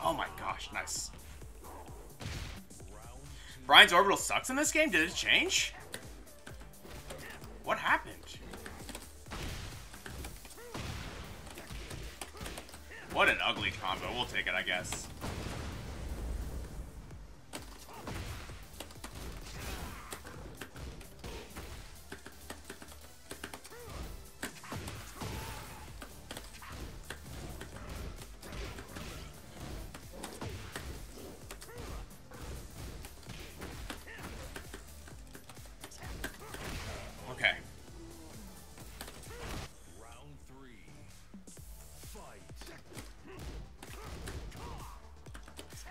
Oh my gosh, nice. Bryan's orbital sucks in this game? Did it change? What happened? What an ugly combo. We'll take it, I guess.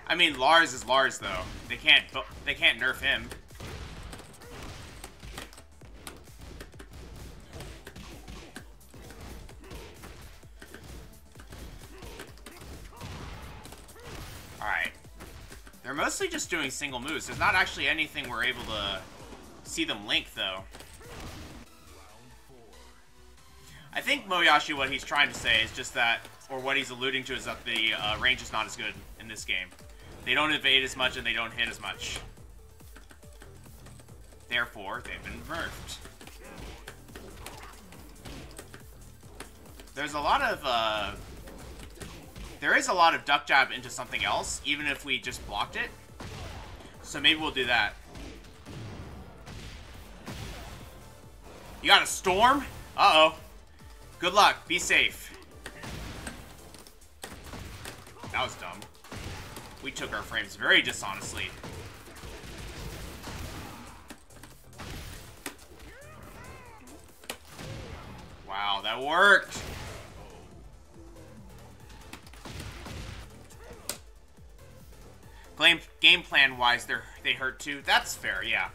I mean, Lars is Lars, though. They can't, they can't nerf him. All right. They're mostly just doing single moves. There's not actually anything we're able to see them link, though. I think Moyashi, what he's trying to say is just that, or what he's alluding to is that the uh, range is not as good in this game. They don't evade as much and they don't hit as much. Therefore, they've been nerfed. There's a lot of, uh... There is a lot of duck jab into something else, even if we just blocked it. So maybe we'll do that. You got a storm? Uh-oh. Good luck. Be safe. That was dumb. We took our frames very dishonestly. Wow, that worked! Game plan-wise, they they hurt too. That's fair, yeah.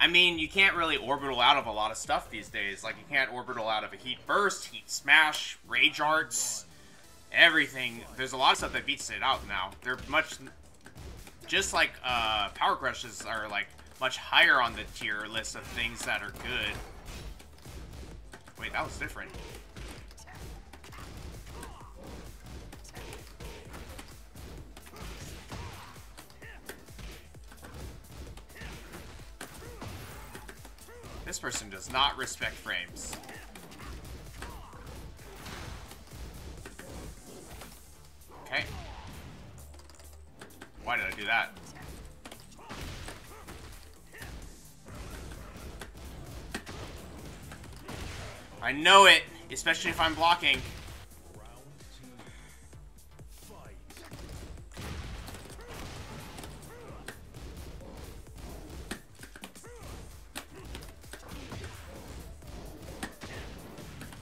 I mean, you can't really orbital out of a lot of stuff these days. Like, you can't orbital out of a Heat Burst, Heat Smash, Rage Arts, everything. There's a lot of stuff that beats it out now. They're much... Just like, uh, Power Crushes are, like, much higher on the tier list of things that are good. Wait, that was different. This person does not respect frames. Okay. Why did I do that? I know it, especially if I'm blocking.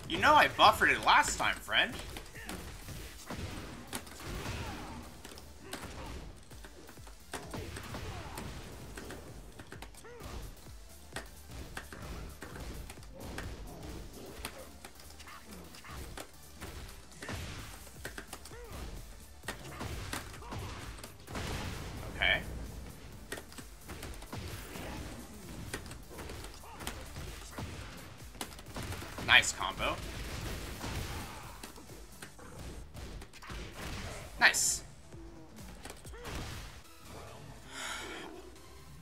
You know I buffered it last time, friend. Nice combo. Nice.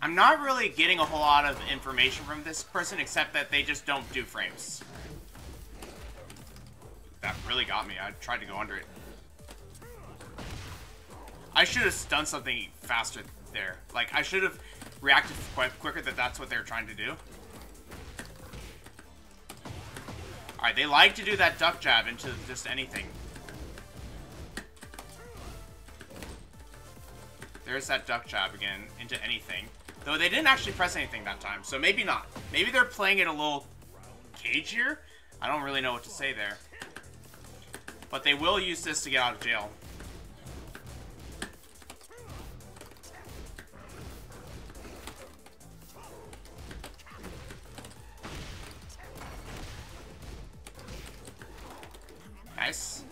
I'm not really getting a whole lot of information from this person, except that they just don't do frames. That really got me. I tried to go under it. I should have done something faster there. Like, I should have reacted quite quicker that that's what they're trying to do. Alright, they like to do that duck jab into just anything. There's that duck jab again, into anything. Though they didn't actually press anything that time, so maybe not. Maybe they're playing it a little cagier? I don't really know what to say there. But they will use this to get out of jail. Nice.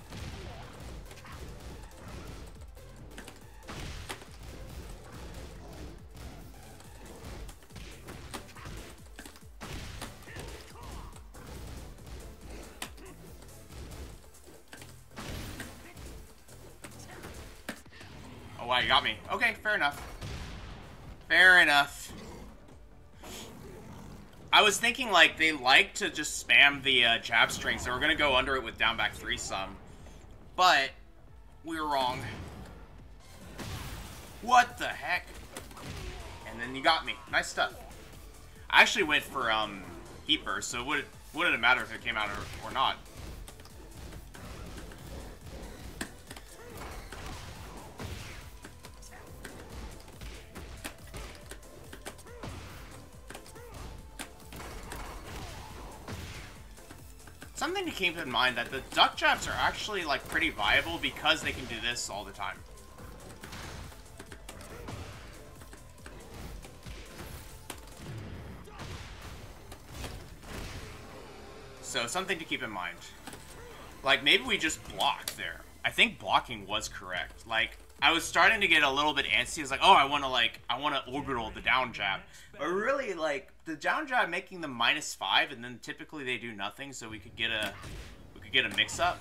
Oh wow, you got me. Okay, fair enough. Fair enough. I was thinking, like, they like to just spam the uh, jab string, so we're going to go under it with down back three some. But, we were wrong. What the heck? And then you got me. Nice stuff. I actually went for um, Heat Burst, so it wouldn't, wouldn't it matter if it came out or, or not. Something to keep in mind that the duck jabs are actually like pretty viable because they can do this all the time. So something to keep in mind. Like maybe we just blocked there. I think blocking was correct. Like I was starting to get a little bit antsy. I was like, oh, I want to like, I want to orbital the down jab. But really, like, the down jab making the minus five, and then typically they do nothing, so we could get a, we could get a mix-up.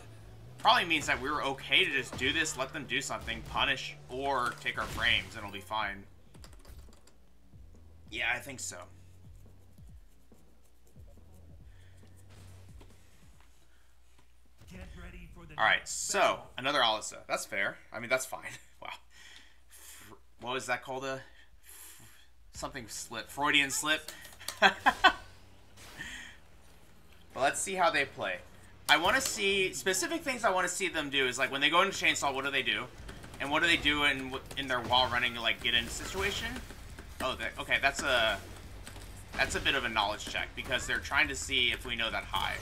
Probably means that we were okay to just do this, let them do something, punish, or take our frames, and it'll be fine. Yeah, I think so. Alright, so, another Alyssa. That's fair. I mean, that's fine. Wow. What was that called? A... Something slip. Freudian slip. But let's see how they play. I want to see... Specific things I want to see them do is, like, when they go into Chainsaw, what do they do? And what do they do in, in their wall running, like, get-in situation? Oh, they, okay, that's a... That's a bit of a knowledge check, because they're trying to see if we know that high.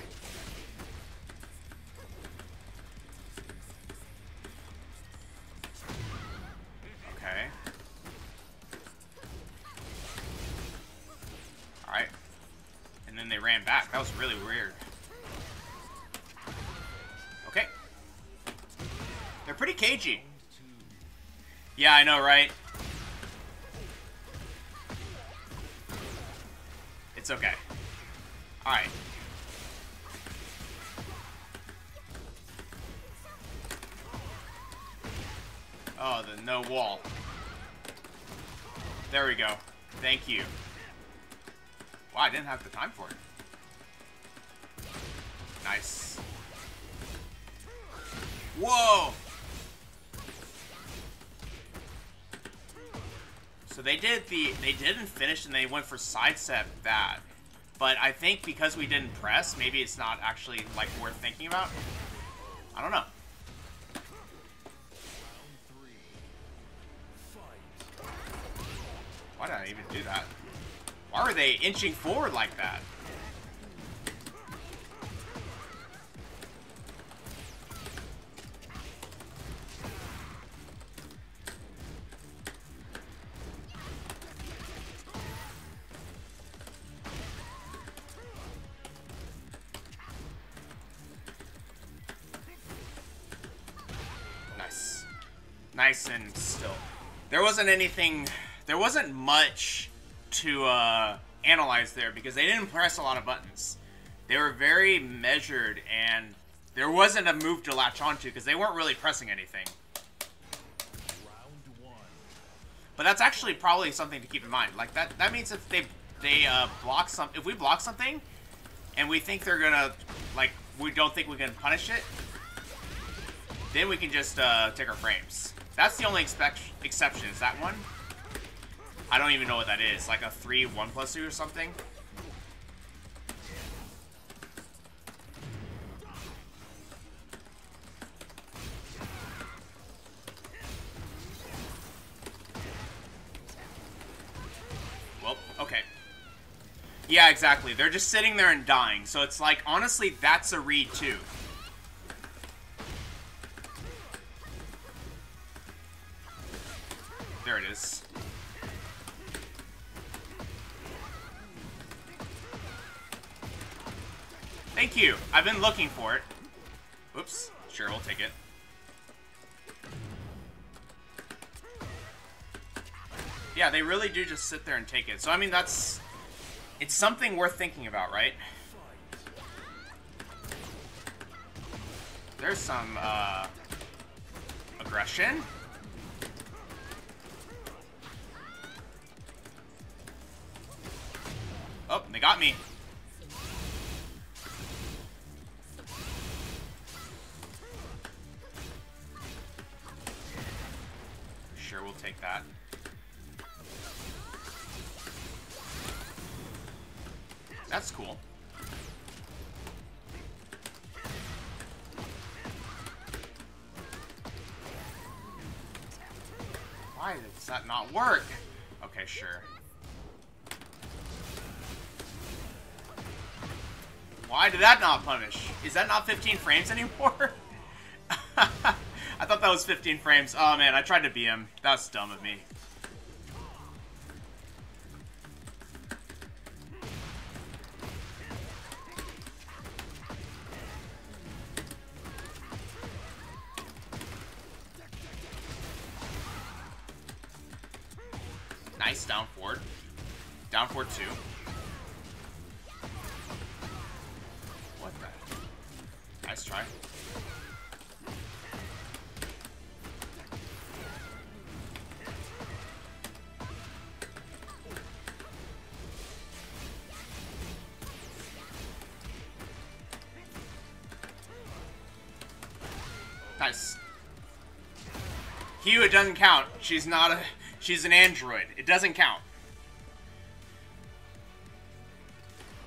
Okay. ran back. That was really weird. Okay. They're pretty cagey. Yeah, I know, right? It's okay. Alright. Oh, the no wall. There we go. Thank you. Wow, I didn't have the time for it. Nice. Whoa! So they did the, they didn't finish and they went for sidestep that. But I think because we didn't press, maybe it's not actually like worth thinking about. I don't know. Why did I even do that? Why were they inching forward like that? Nice and still. There wasn't anything, there wasn't much to uh, analyze there because they didn't press a lot of buttons. They were very measured and there wasn't a move to latch onto because they weren't really pressing anything. Round one. But that's actually probably something to keep in mind. Like that, that means if they, they uh, block some, if we block something and we think they're gonna, like we don't think we can punish it, then we can just uh, take our frames. That's the only exception, is that one? I don't even know what that is, like a three, one plus two or something? Well, okay. Yeah, exactly. They're just sitting there and dying. So it's like, honestly, that's a read too. There it is. Thank you. I've been looking for it. Oops. Sure, we'll take it. Yeah, they really do just sit there and take it. So, I mean, that's... It's something worth thinking about, right? There's some, uh... aggression. Oh, they got me. Sure, we'll take that. That's cool. Why does that not work? Okay, sure. Why did that not punish? Is that not fifteen frames anymore? I thought that was fifteen frames. Oh man, I tried to B M. That's dumb of me. Nice down forward. Down forward two. Nice try. Nice. Hugh, it doesn't count. She's not a... She's an android. It doesn't count.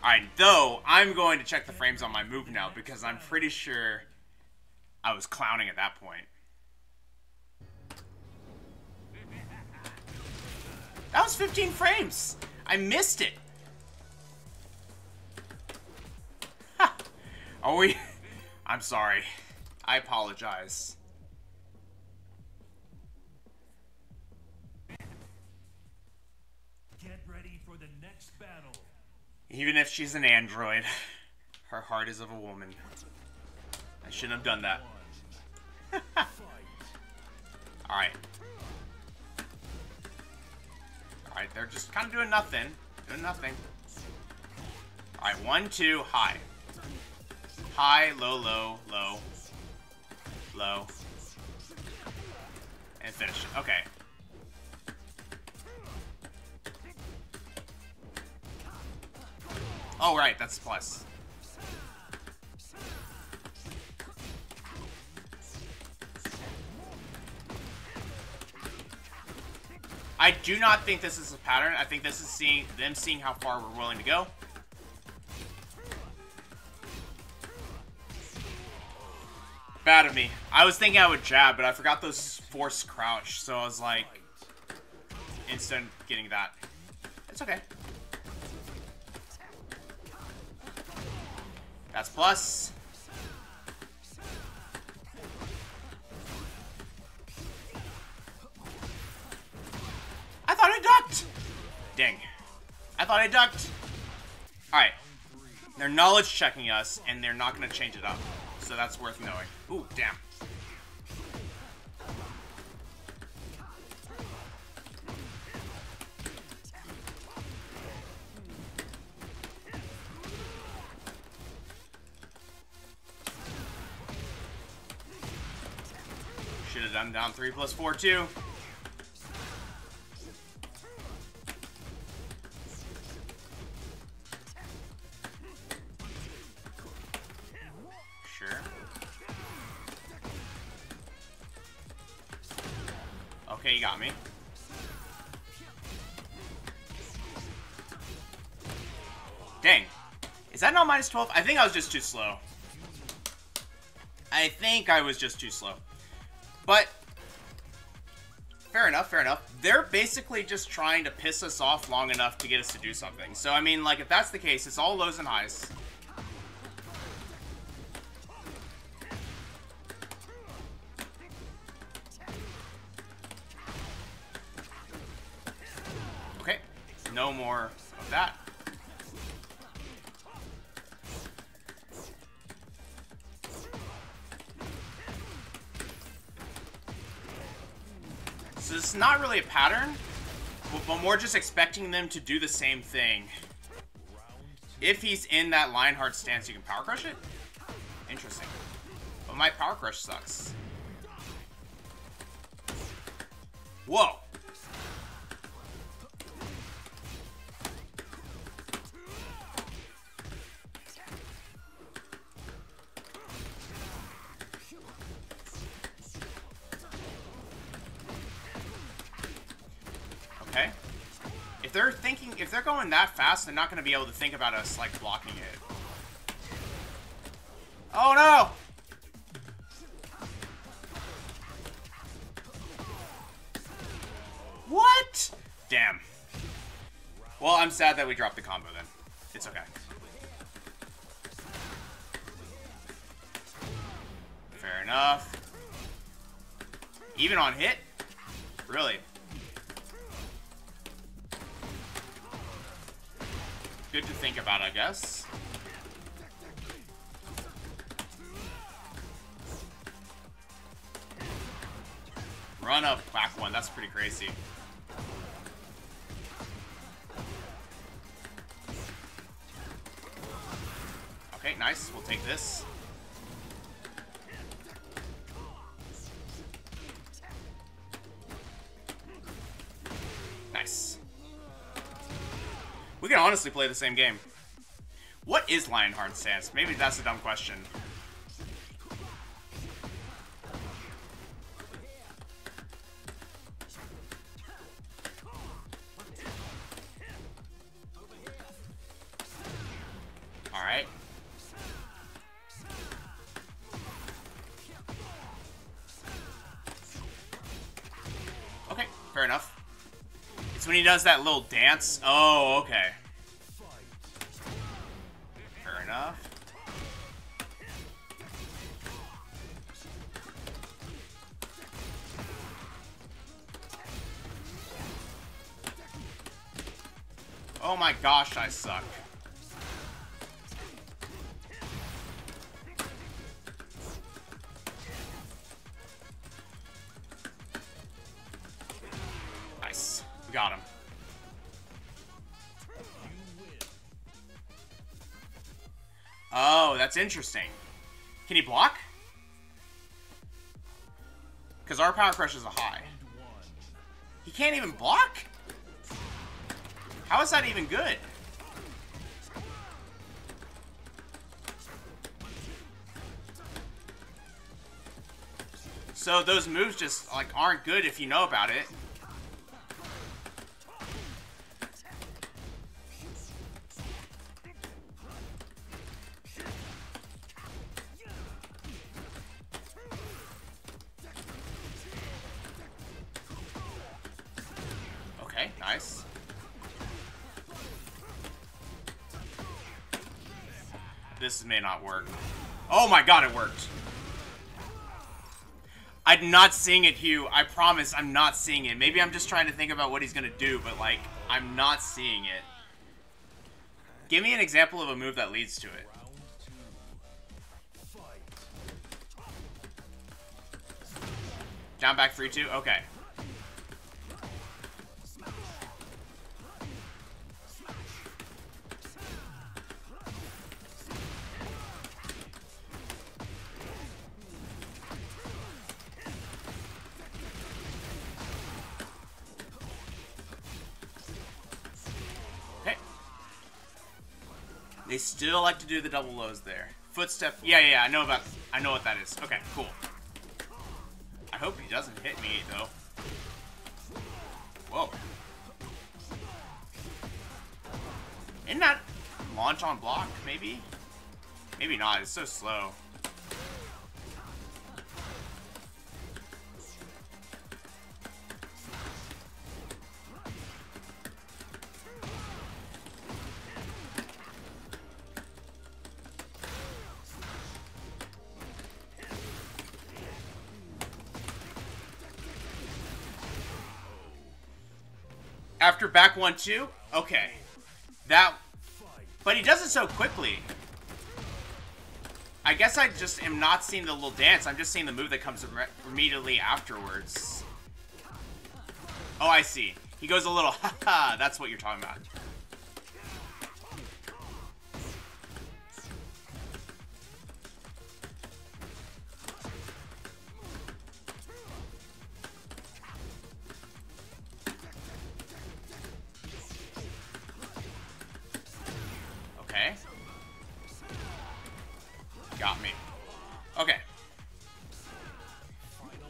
Alright, though, I'm going to check the frames on my move now because I'm pretty sure I was clowning at that point. That was fifteen frames! I missed it! Ha! Are we... I'm sorry. I apologize. Get ready for the next battle. Even if she's an android, her heart is of a woman. I shouldn't have done that. Alright. Alright, they're just kind of doing nothing. Doing nothing. Alright, one, two, high. High, low, low, low. Low. And finish. Okay. Oh, right, that's plus. I do not think this is a pattern. I think this is seeing them seeing how far we're willing to go. Bad of me. I was thinking I would jab, but I forgot those force crouch, so I was like instead of getting that. It's okay. That's plus. I thought I ducked! Dang. I thought I ducked. Alright. They're knowledge checking us, and they're not going to change it up. So that's worth knowing. Ooh, damn. I'm down three plus four, two. Sure. Okay, you got me. Dang. Is that not minus twelve? I think I was just too slow. I think I was just too slow. But, fair enough, fair enough. They're basically just trying to piss us off long enough to get us to do something. So, I mean, like, if that's the case, it's all lows and highs. Okay, no more of that. So it's not really a pattern, but more just expecting them to do the same thing. If he's in that Lionheart stance, you can power crush it? Interesting. But my power crush sucks. Whoa. They're thinking, if they're going that fast, they're not going to be able to think about us, like, blocking it. Oh, no! What? Damn. Well, I'm sad that we dropped the combo, then. It's okay. Fair enough. Even on hit? Really? Good to think about, I guess. Run up back one, that's pretty crazy. Okay, nice, we'll take this. Nice. We can honestly play the same game. What is Lionheart stance? Maybe that's a dumb question. Alright. Okay, fair enough. When he does that little dance. Oh, okay. Fair enough. Oh my gosh, I suck. got him. Oh, that's interesting. Can he block? Because our power crush is a high. He can't even block? How is that even good? So those moves just like aren't good if you know about it. This may not work. Oh my god, it worked. I'm not seeing it, Hugh. I promise I'm not seeing it. Maybe I'm just trying to think about what he's going to do, but, like, I'm not seeing it. Give me an example of a move that leads to it. Down back three two? Okay. They still like to do the double lows there. Footstep. Yeah, yeah, yeah, I know about. I know what that is. Okay, cool. I hope he doesn't hit me though. Whoa. Isn't that launch on block? Maybe. Maybe not. It's so slow. After back one, two? Okay. That... But he does it so quickly. I guess I just am not seeing the little dance. I'm just seeing the move that comes immediately afterwards. Oh, I see. He goes a little, haha. That's what you're talking about.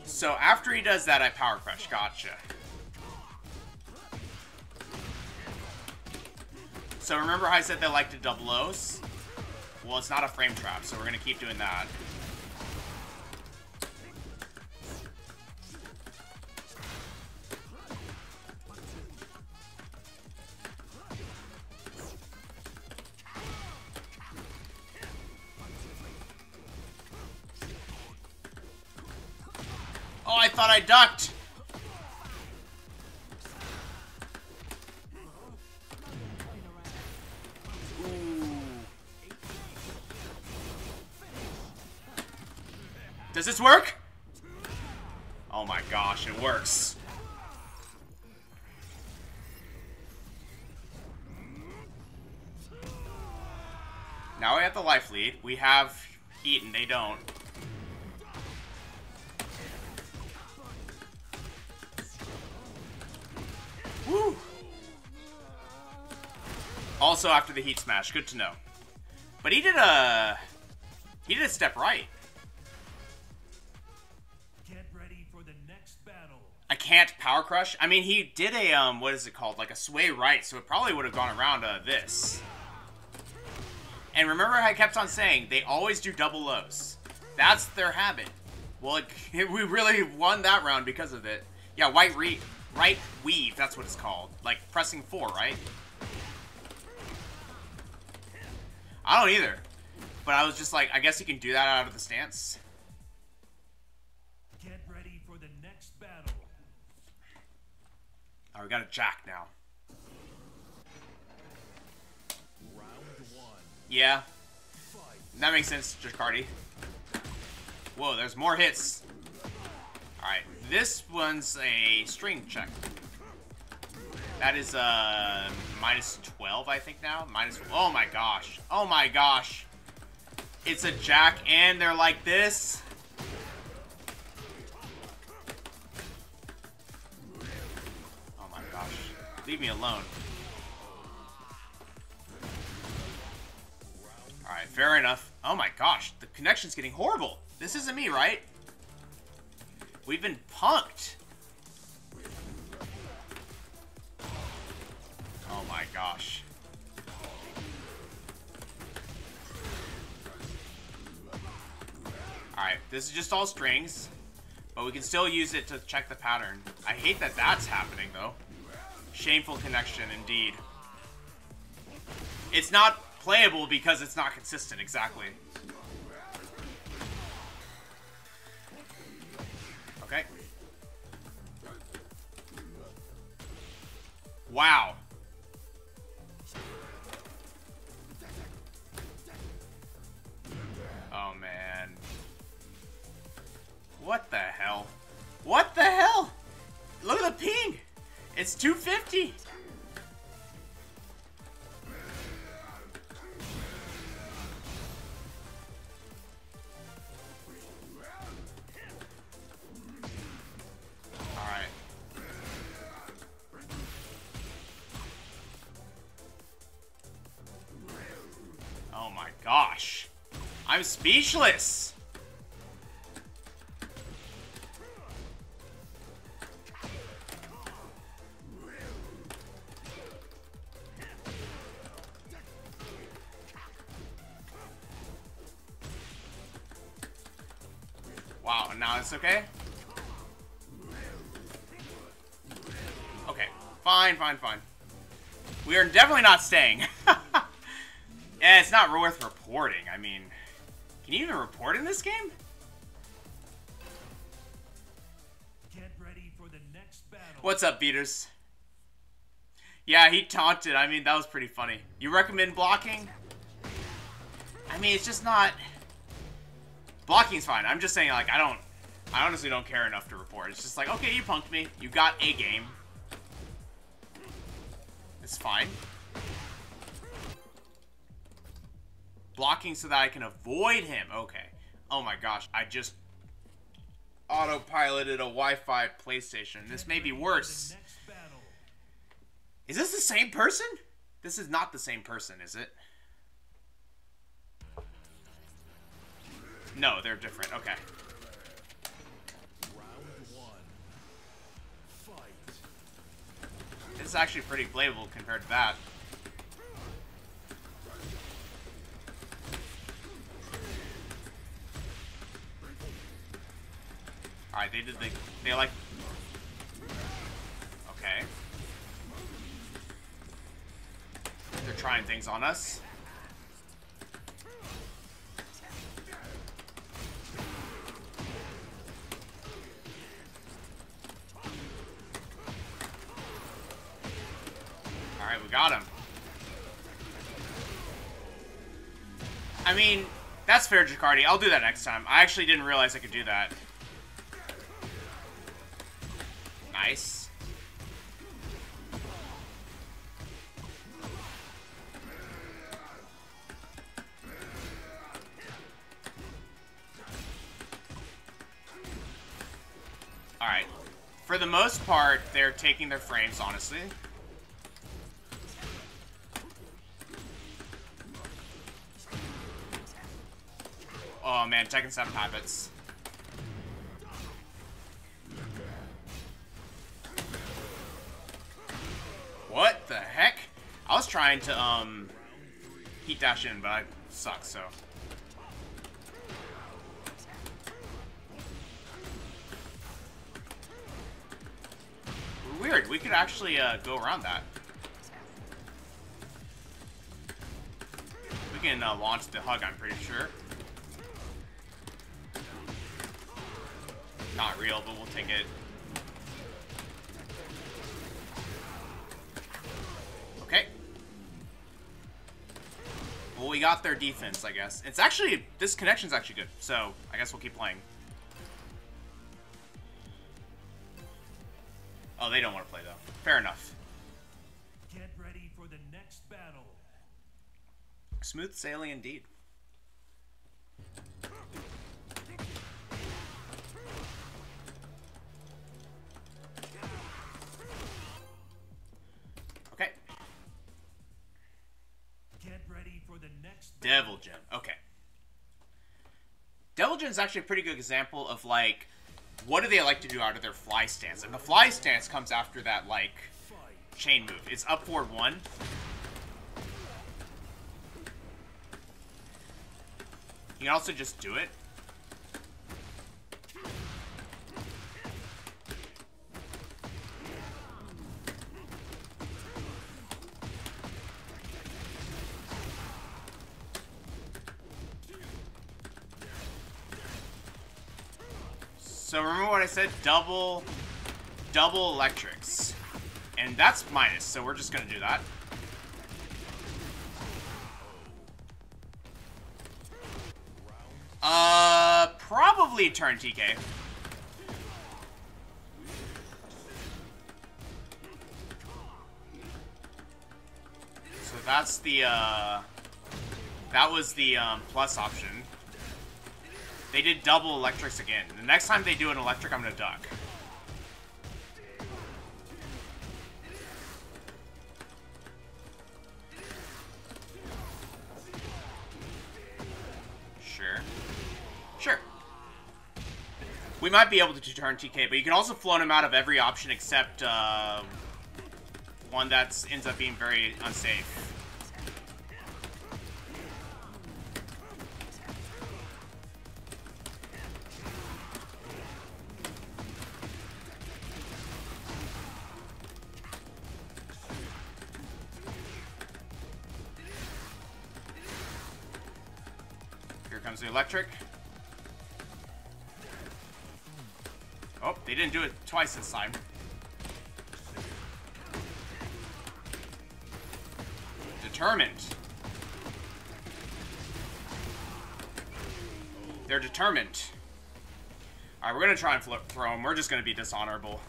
So after he does that, I power crush. Gotcha. So remember how I said they like to double O's? Well, it's not a frame trap, so we're going to keep doing that. I thought I ducked. Ooh. Does this work? Oh my gosh, it works. Now we have the life lead. We have heat and they don't. Woo. Also after the heat smash, good to know. But he did a he did a step right. Get ready for the next battle. I can't power crush. I mean, he did a um what is it called? Like a sway right, so it probably would have gone around uh, this. And remember how I kept on saying they always do double lows. That's their habit. Well, it, we really won that round because of it. Yeah, white re Right weave, that's what it's called. Like, pressing four, right? I don't either. But I was just like, I guess you can do that out of the stance. Get ready for the next battle. Oh, we got a jack now. Round one. Yeah. That makes sense, Jacardi. Whoa, there's more hits. Alright, this one's a string check. That is uh, minus twelve, I think now. Minus. Oh my gosh. Oh my gosh. It's a jack, and they're like this. Oh my gosh. Leave me alone. Alright, fair enough. Oh my gosh. The connection's getting horrible. This isn't me, right? We've been punked. Oh my gosh. Alright, this is just all strings, but we can still use it to check the pattern. I hate that that's happening though. Shameful connection indeed. It's not playable because it's not consistent, exactly. Okay. Wow. Oh man. What the hell? What the hell? Look at the ping! It's two fifty! Alright. Oh my gosh. I'm speechless! Wow, now it's okay? Okay, fine, fine, fine. We are definitely not staying. Yeah, it's not worth reporting, I mean... Can you even report in this game? Get ready for the next battle. What's up, beaters? Yeah, he taunted. I mean, that was pretty funny. You recommend blocking? I mean, it's just not... Blocking's fine. I'm just saying, like, I don't... I honestly don't care enough to report. It's just like, okay, you punked me. You got a game. It's fine. Blocking so that I can avoid him. Okay. Oh my gosh. I just autopiloted a Wi-Fi PlayStation. This may be worse. Is this the same person? This is not the same person, is it? No, they're different. Okay. This is actually pretty playable compared to that. Alright, they did the, they like, okay. They're trying things on us. Alright, we got him. I mean, that's fair, Jacardi. I'll do that next time. I actually didn't realize I could do that. Nice. Alright. For the most part, they're taking their frames, honestly. Oh man, Tekken seven habits. What the heck? I was trying to, um, heat dash in, but I suck, so. Weird, we could actually, uh, go around that. We can, uh, launch the hug, I'm pretty sure. Not real, but we'll take it. Okay. Well, we got their defense, I guess. It's actually, this connection's actually good, so I guess we'll keep playing. Oh, they don't want to play, though. Fair enough. next battle. Smooth sailing indeed. Okay. Get ready for the next Devil Gen. Okay. Devil Gen is actually a pretty good example of like what do they like to do out of their fly stance, and the fly stance comes after that like chain move. It's up forward one. You can also just do it. So remember what I said, double, double electrics. And that's minus, so we're just going to do that. Uh, probably turn T K. So that's the, uh, that was the um, plus option. They did double electrics again. The next time they do an electric, I'm going to duck. Sure. Sure. We might be able to turn T K, but you can also float him out of every option except uh, one that ends up being very unsafe. Electric. Oh, they didn't do it twice this time. Determined. They're determined. All right, we're gonna try and flip throw them. We're just gonna be dishonorable.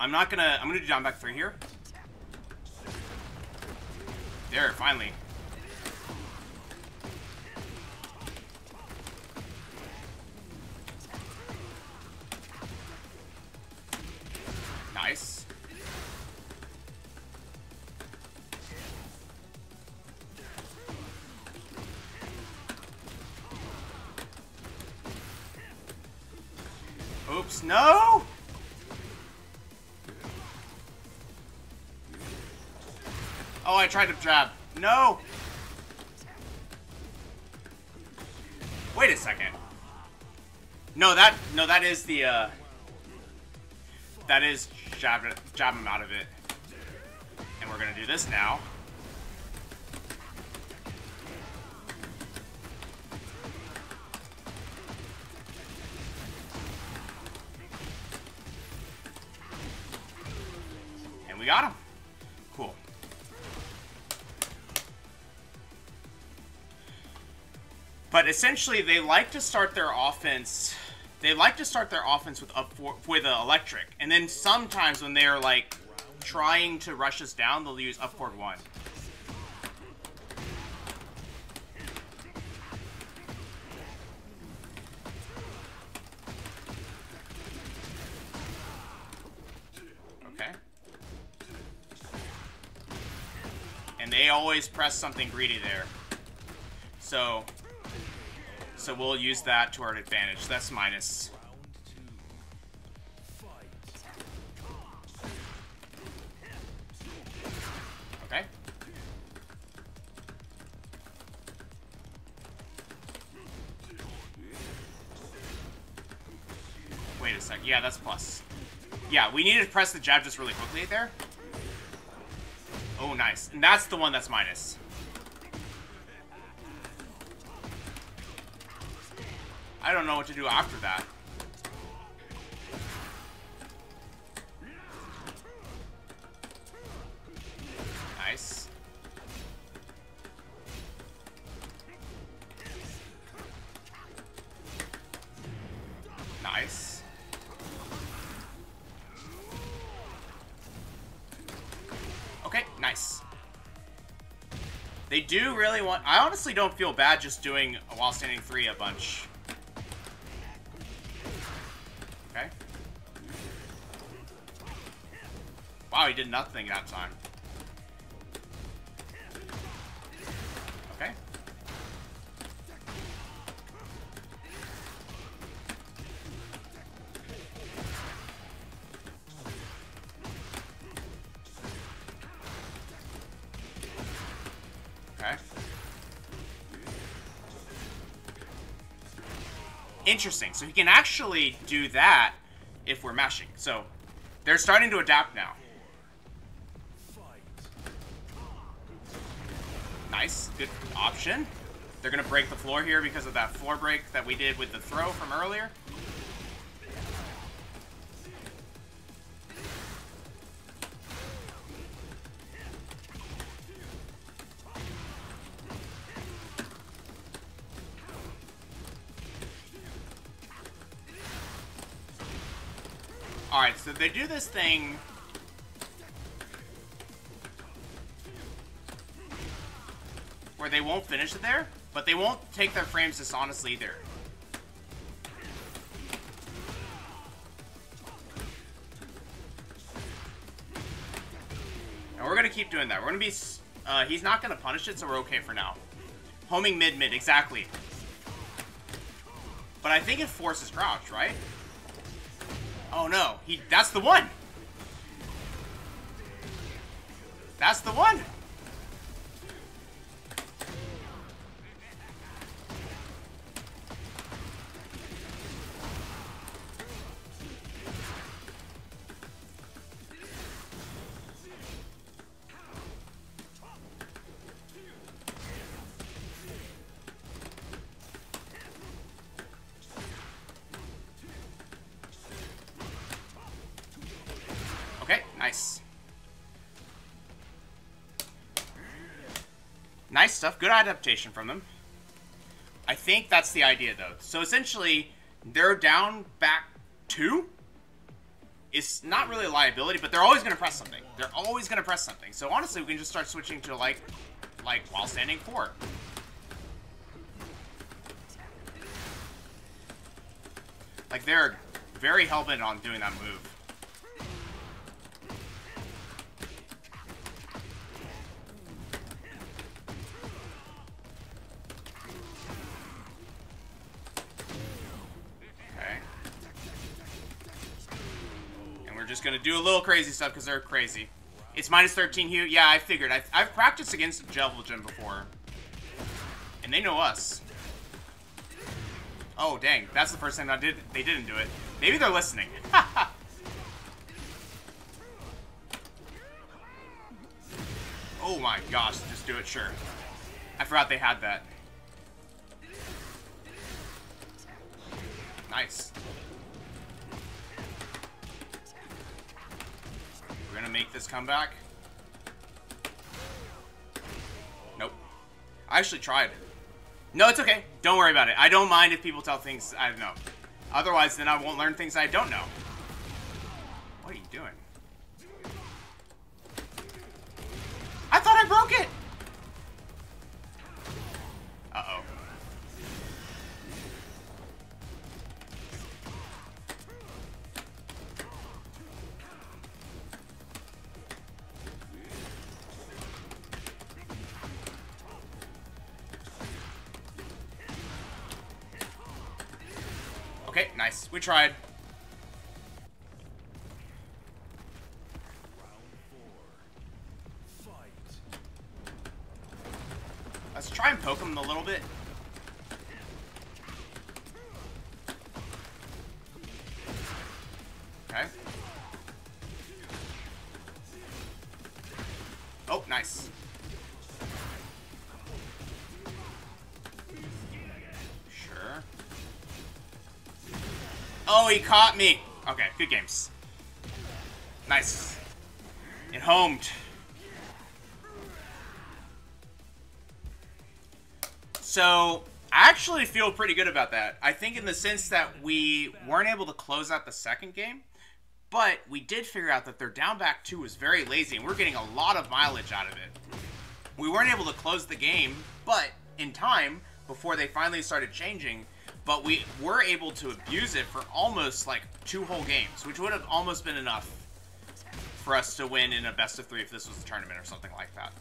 I'm not gonna. I'm gonna do down back three here. There, finally. No! Oh, I tried to jab. No! Wait a second. No, that no, that is the uh, that is jab jab him out of it. And we're gonna do this now. We got him. Cool. But essentially, they like to start their offense. They like to start their offense with up for, with uh, electric, and then sometimes when they are like trying to rush us down, they'll use up forward one. They always press something greedy there. So so we'll use that to our advantage. That's minus. Okay. Wait a sec. Yeah, that's plus. Yeah, we need to press the jab just really quickly there. Oh, nice. And that's the one that's minus. I don't know what to do after that. Nice. Nice. Nice. They do really want... I honestly don't feel bad just doing a while standing three a bunch. Okay. Wow, he did nothing that time. Okay. Okay. Interesting. So he can actually do that if we're mashing. So they're starting to adapt now. Nice. Good option. They're going to break the floor here because of that floor break that we did with the throw from earlier. Alright, so they do this thing. Where they won't finish it there, but they won't take their frames dishonestly either. And we're gonna keep doing that. We're gonna be, uh, he's not gonna punish it, so we're okay for now. Homing mid-mid, exactly. But I think it forces crouch, right? Oh no, he, that's the one! That's the one! Nice stuff. Good adaptation from them. I think that's the idea, though. So, essentially, they're down back two. It's not really a liability, but they're always going to press something. They're always going to press something. So, honestly, we can just start switching to, like, like while standing four. Like, they're very hell-bent on doing that move. Gonna do a little crazy stuff because they're crazy. It's minus thirteen Hue. Yeah, I figured. I've, I've practiced against Javelgen before. And they know us. Oh, dang. That's the first time I did. They didn't do it. Maybe they're listening. Oh my gosh. Just do it, sure. I forgot they had that. Nice. We're gonna make this comeback. Nope. I actually tried it. No, it's okay. Don't worry about it. I don't mind if people tell things I don't know. Otherwise, then I won't learn things I don't know. What are you doing? I thought I broke it! Uh-oh. Okay, nice. We tried. Let's try and poke him a little bit. Okay. Oh, nice. Oh, he caught me. Okay, good games. Nice. It homed. So, I actually feel pretty good about that. I think in the sense that we weren't able to close out the second game, but we did figure out that their down back two was very lazy, and we're getting a lot of mileage out of it. We weren't able to close the game, but in time before they finally started changing, but we were able to abuse it for almost like two whole games, which would have almost been enough for us to win in a best of three if this was a tournament or something like that.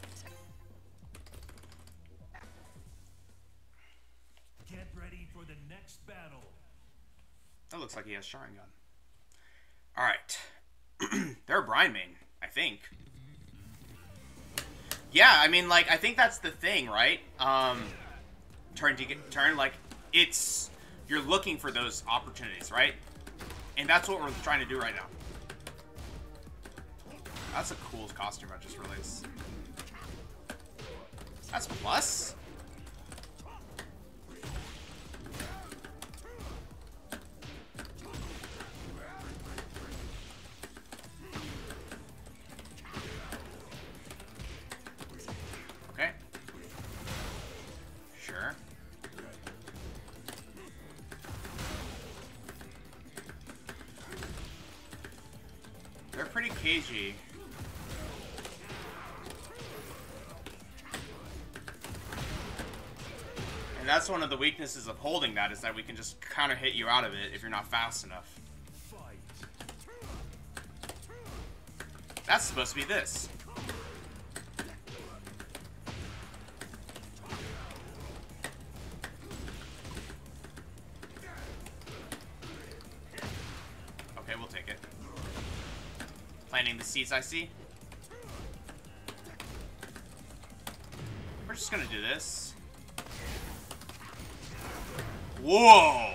Get ready for the next battle. That looks like he has Sharingan. All right. They're Bryan main, I think. Yeah, I mean, like, I think that's the thing, right? Um, turn to get turn, like, it's, you're looking for those opportunities, right? And that's what we're trying to do right now. That's a cool costume I just released. That's plus. K G. And that's one of the weaknesses of holding that, is that we can just counter hit you out of it if you're not fast enough. That's supposed to be this. Okay, we'll take it. Planting the seeds, I see. We're just gonna do this. Whoa!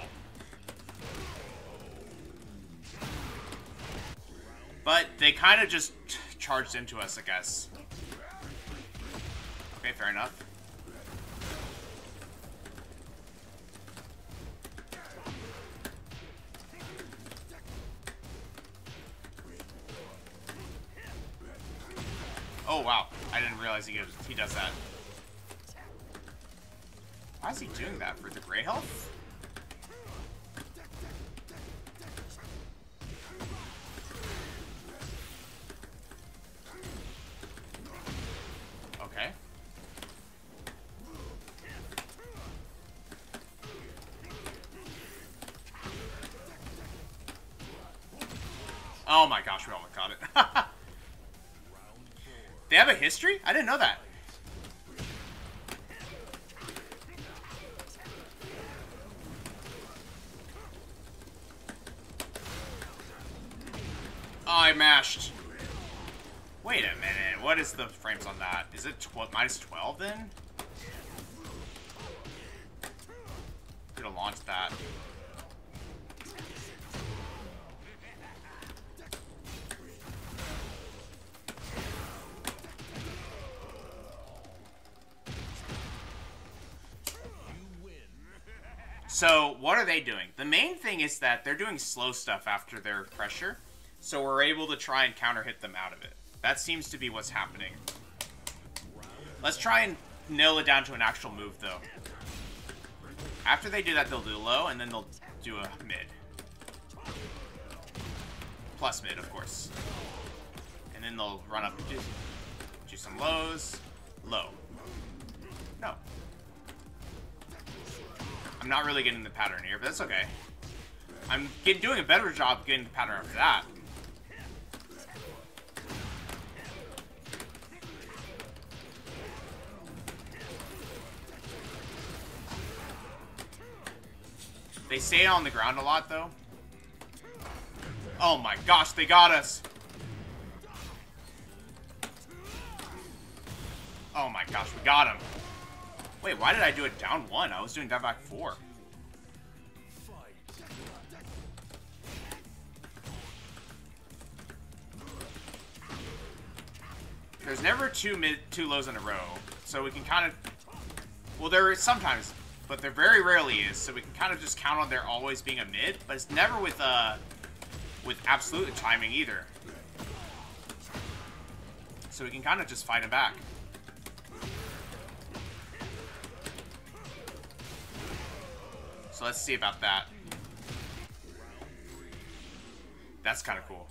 But they kind of just charged into us, I guess. Okay, fair enough. Oh, wow. I didn't realize he gives, he does that. Why is he doing that? For the gray health? Okay. Oh my gosh, we almost caught it. They have a history? I didn't know that. Oh, I mashed. Wait a minute. What is the frames on that? Is it minus twelve then? Could have launched that. So, what are they doing? The main thing is that they're doing slow stuff after their pressure, so we're able to try and counter hit them out of it. That seems to be what's happening. Let's try and nail it down to an actual move, though. After they do that, they'll do low, and then they'll do a mid. Plus mid, of course. And then they'll run up and do, do some lows. Low. No. I'm not really getting the pattern here, but that's okay. I'm getting, doing a better job getting the pattern after that. They stay on the ground a lot, though. Oh my gosh, they got us. Oh my gosh, we got him. Wait, why did I do it down one? I was doing that back four. There's never two mid, two lows in a row, so we can kind of... Well, there is sometimes, but there very rarely is, so we can kind of just count on there always being a mid, but it's never with, uh, with absolute timing either. So we can kind of just fight him back. So let's see about that. That's kind of cool.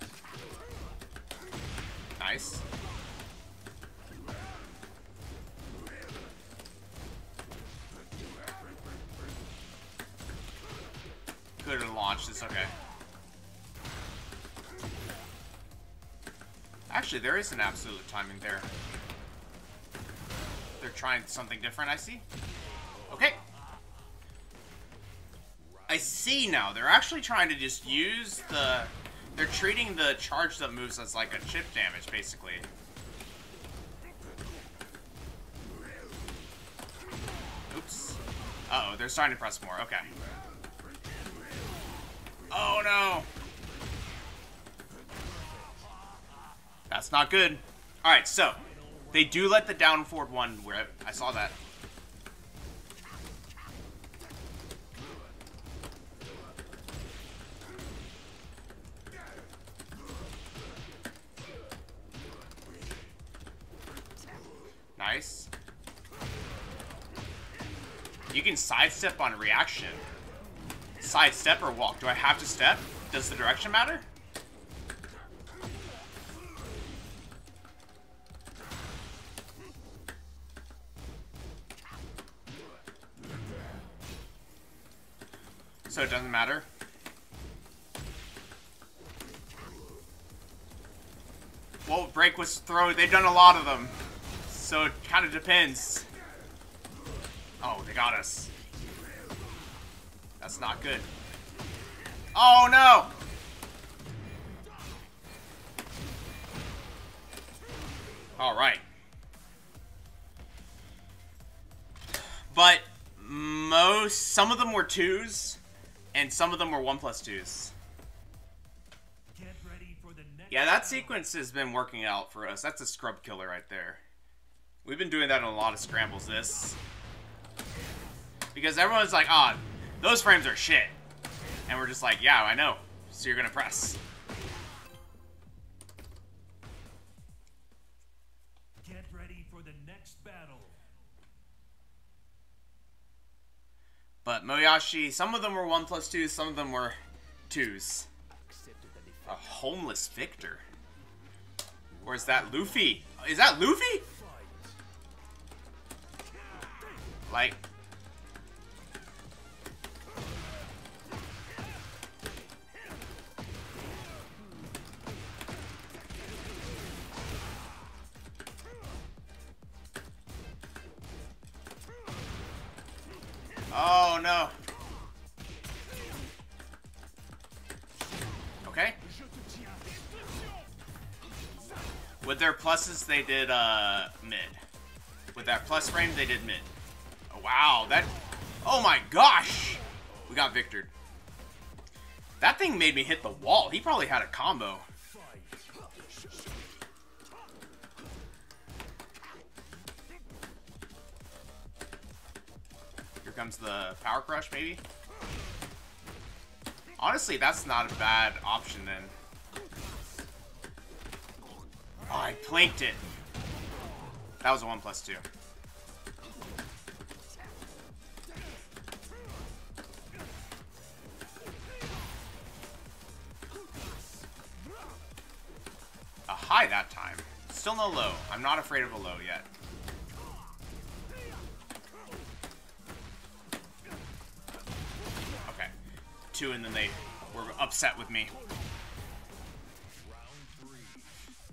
Nice. launched. It's okay. Actually, there is an absolute timing there. They're trying something different, I see. Okay. I see now. They're actually trying to just use the... They're treating the charged-up moves as like a chip damage, basically. Oops. Uh-oh, they're starting to press more. Okay. Oh, no. That's not good. Alright, so. They do let the down forward one where I saw that. Nice. You can sidestep on reaction. Sidestep or walk? Do I have to step? Does the direction matter? So it doesn't matter. Well, break was throw. They've done a lot of them. So it kind of depends. Oh, they got us. That's not good. Oh, no! Alright. But most... Some of them were twos, and some of them were one plus twos. Yeah, that sequence has been working out for us. That's a scrub killer right there. We've been doing that in a lot of scrambles, this. Because everyone's like, ah, oh, those frames are shit. And we're just like, yeah, I know. So you're gonna press. Get ready for the next battle. But Moyashi, some of them were one plus twos, some of them were twos. A homeless Victor. Or is that Luffy? Is that Luffy? Like, oh no. Okay. With their pluses, they did uh mid. With that plus frame, they did mid. Wow, that... Oh my gosh! We got Victored. That thing made me hit the wall. He probably had a combo. Here comes the Power Crush, maybe? Honestly, that's not a bad option, then. Oh, I planked it. That was a one plus two. High that time. Still no low. I'm not afraid of a low yet. Okay. Two, and then they were upset with me.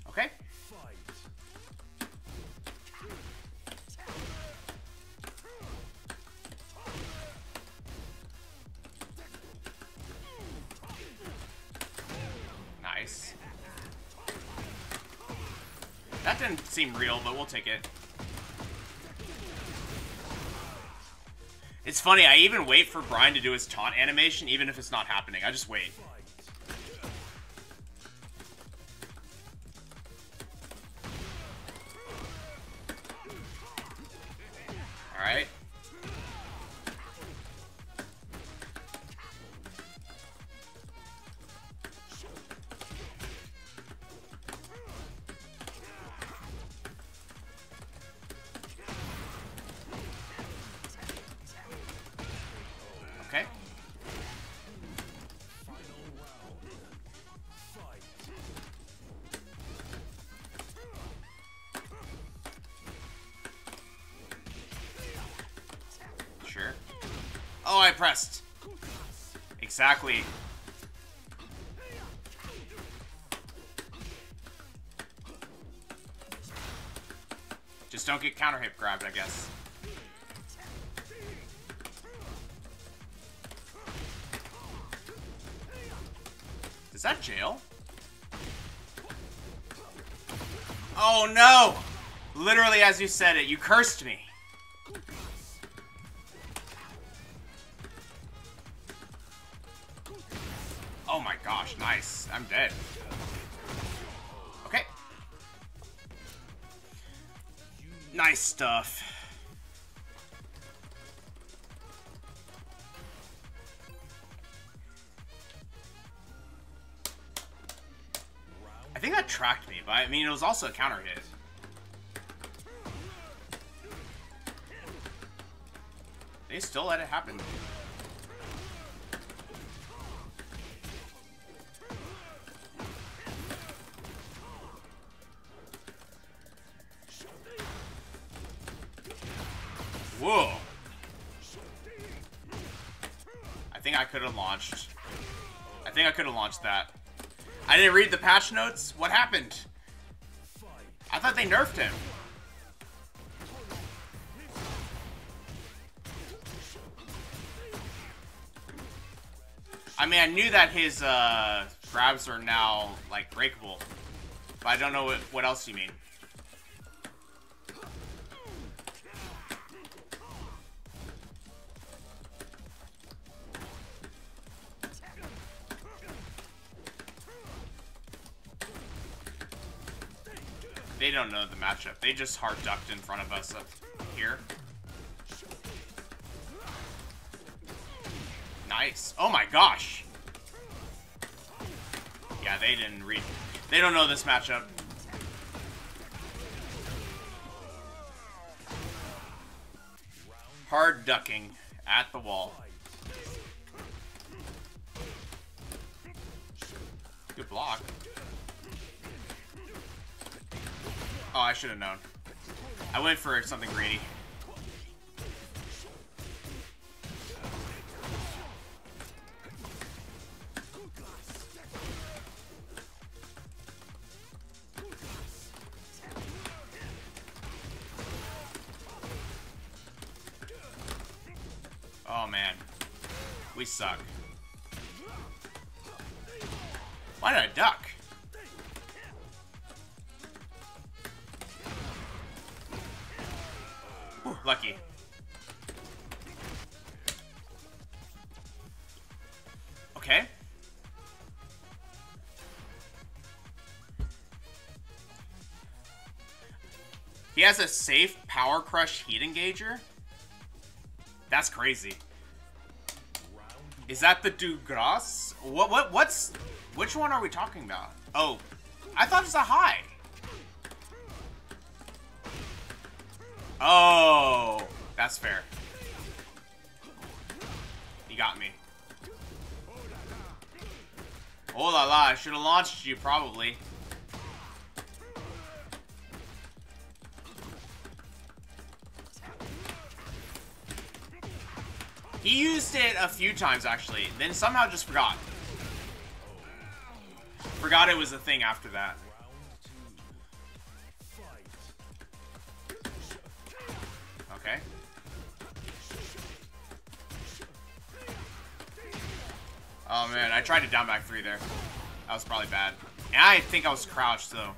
Okay. Nice. That didn't seem real, but we'll take it. It's funny, I even wait for Bryan to do his taunt animation, even if it's not happening. I just wait. Alright. Sure. Oh, I pressed. Exactly. Just don't get counter hip grabbed, I guess. Is that jail? Oh no! Literally as you said it, you cursed me. Oh my gosh, nice. I'm dead. Okay. Nice stuff. I think that tracked me, but I mean, it was also a counter hit. They still let it happen. Whoa. I think I could have launched. I think I could have launched that. I didn't read the patch notes. What happened? I thought they nerfed him. I mean, I knew that his uh, grabs are now, like, breakable. But I don't know what, what else you mean. They don't know the matchup. They just hard ducked in front of us up here. Nice. Oh my gosh. Yeah, they didn't read. They don't know this matchup. Hard ducking at the wall. Good block. Oh, I should have known. I went for something greedy. Oh man, we suck. Why did I duck? Whew, lucky. Okay. He has a safe power crush heat engager? That's crazy. Is that the Dugras? What, what, what's, which one are we talking about? Oh, I thought it was a high. Oh, that's fair. You got me. Oh la la, I should have launched you probably. He used it a few times, actually. Then somehow just forgot. Forgot it was a thing after that. Okay. Oh, man. I tried to down back three there. That was probably bad. And I think I was crouched, though.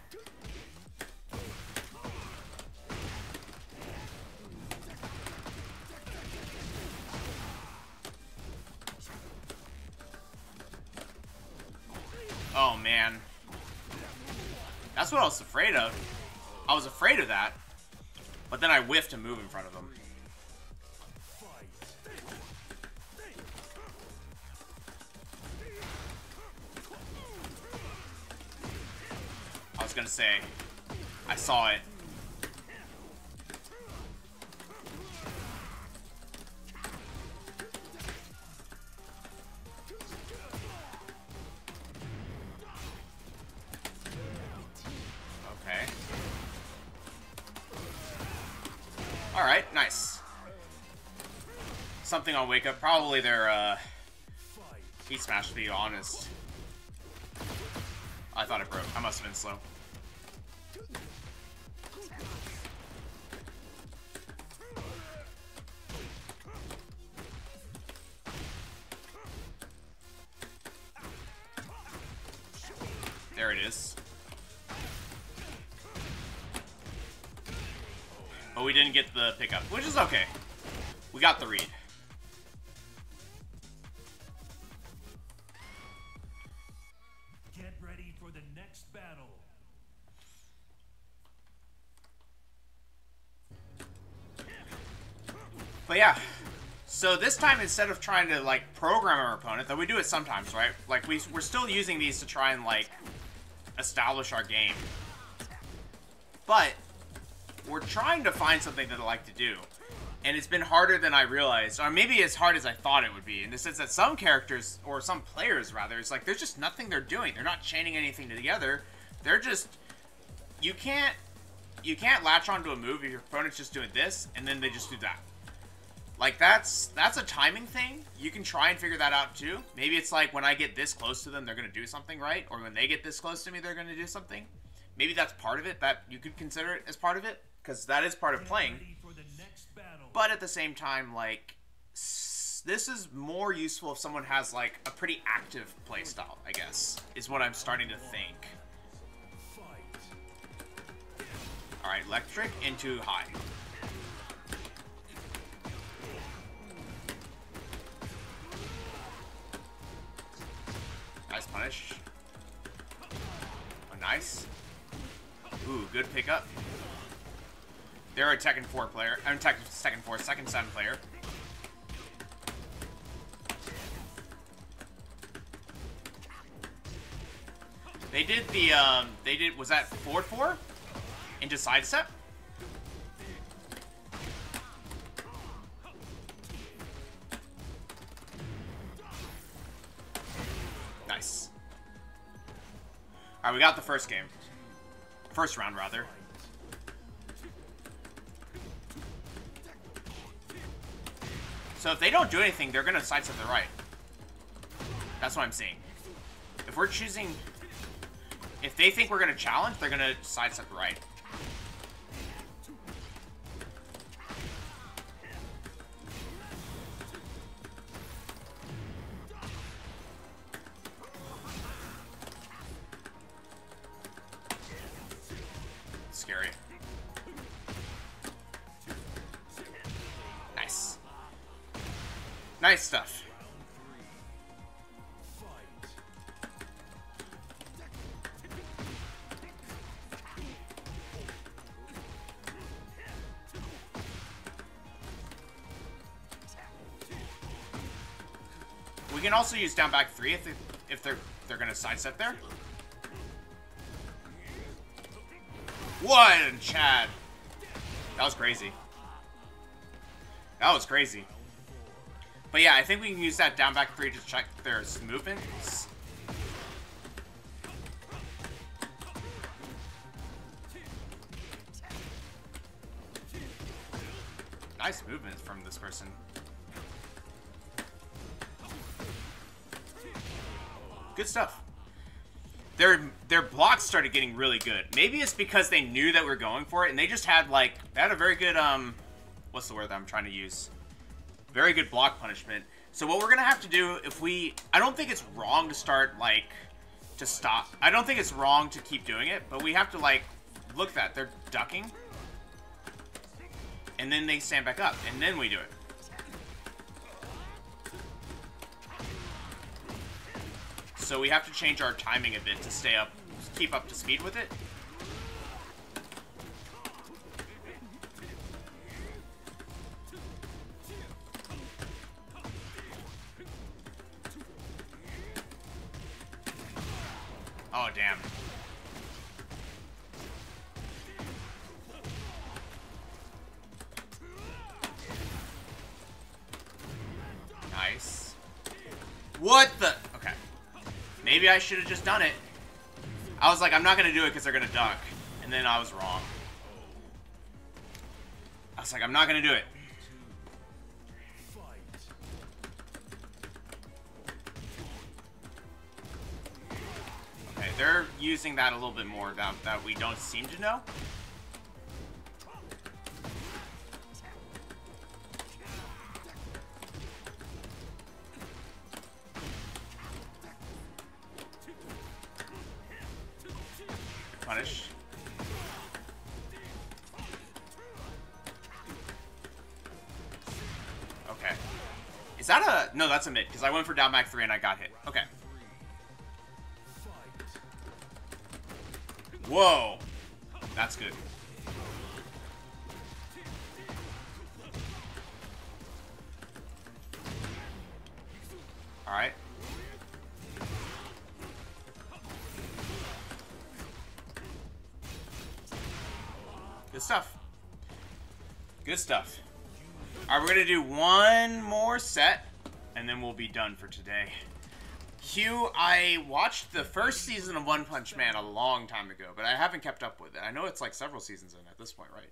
Oh, man. That's what I was afraid of. I was afraid of that. But then I whiffed a move in front of him. I was gonna say, I saw it. Alright, nice. Something I'll wake up. Probably their uh, heat smash, to be honest. I thought it broke. I must have been slow. There it is. But we didn't get the pickup, which is okay. We got the read. Get ready for the next battle. But yeah, so this time instead of trying to like program our opponent, though we do it sometimes, right? Like we, we're still using these to try and like establish our game. But we're trying to find something that I like to do. And it's been harder than I realized, or maybe as hard as I thought it would be, in the sense that some characters, or some players rather, it's like there's just nothing they're doing. They're not chaining anything together. They're just, you can't, you can't latch onto a move if your opponent's just doing this, and then they just do that. Like, that's that's a timing thing. You can try and figure that out, too. Maybe it's like when I get this close to them, they're going to do something, right? Or when they get this close to me, they're going to do something. Maybe that's part of it. That you could consider it as part of it, because that is part of playing. But at the same time, like, s this is more useful if someone has, like, a pretty active playstyle, I guess, is what I'm starting to think. All right, electric into high. Nice punish. Oh, nice. Ooh, good pickup. They're a Tekken four player. I'm Tekken, Tekken four, Tekken seven player. They did the, um, they did, was that forward four? Into sidestep? Nice. Alright, we got the first game. First round, rather. So if they don't do anything, they're gonna sidestep to the right. That's what I'm seeing. If we're choosing... If they think we're gonna challenge, they're gonna sidestep to the right. Nice stuff. We can also use down back three if they, if they're they're gonna sidestep there. One, Chad. That was crazy. That was crazy. But yeah, I think we can use that down back three to check their movements. Nice movements from this person. Good stuff. Their their blocks started getting really good. Maybe it's because they knew that we were going for it, and they just had like they had a very good um, what's the word that I'm trying to use? Very good block punishment. So what we're gonna have to do if we, I don't think it's wrong to start like to stop. I don't think it's wrong to keep doing it, but we have to like look at that they're ducking, and then they stand back up, and then we do it. So we have to change our timing a bit to stay up, keep up to speed with it. Oh, damn. Nice. What the? Okay. Maybe I should have just done it. I was like, I'm not going to do it because they're going to duck. And then I was wrong. I was like, I'm not going to do it. They're using that a little bit more that, that we don't seem to know. punish. Okay. Is that a... No, that's a mid, because I went for down back three and I got hit. Okay. Whoa. That's good. Alright. Good stuff. Good stuff. Alright, we're gonna do one more set, and then we'll be done for today. Hugh, I watched the first season of One Punch Man a long time ago, but I haven't kept up with it. I know it's like several seasons in at this point, right?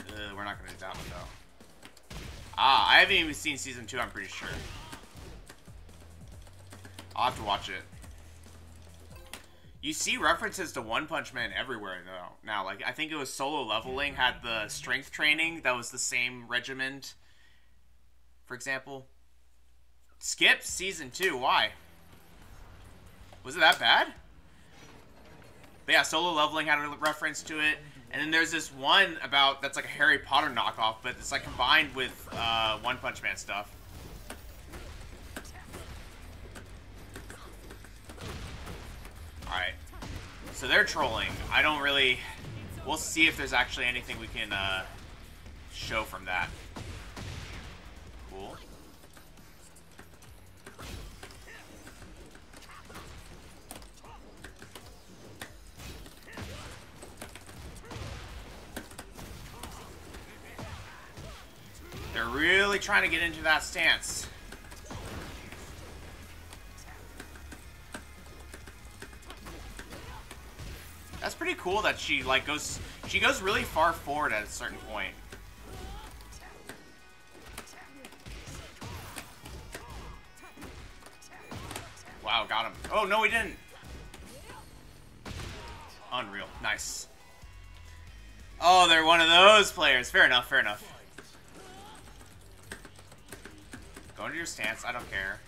Uh, we're not gonna do that one though. Ah, I haven't even seen season two, I'm pretty sure. I'll have to watch it. You see references to One Punch Man everywhere though. Now, like, I think it was Solo Leveling had the strength training that was the same regiment, for example. Skip season two. Why? Was it that bad? But yeah, Solo Leveling had a reference to it. And then there's this one about, that's like a Harry Potter knockoff, but it's like combined with uh, One Punch Man stuff. Alright. So they're trolling. I don't really... We'll see if there's actually anything we can uh, show from that. Cool. They're really trying to get into that stance. That's pretty cool that she like goes she goes really far forward at a certain point. Wow, got him. Oh no, he didn't. Unreal. Nice. Oh, they're one of those players. Fair enough, fair enough. Go into your stance. I don't care.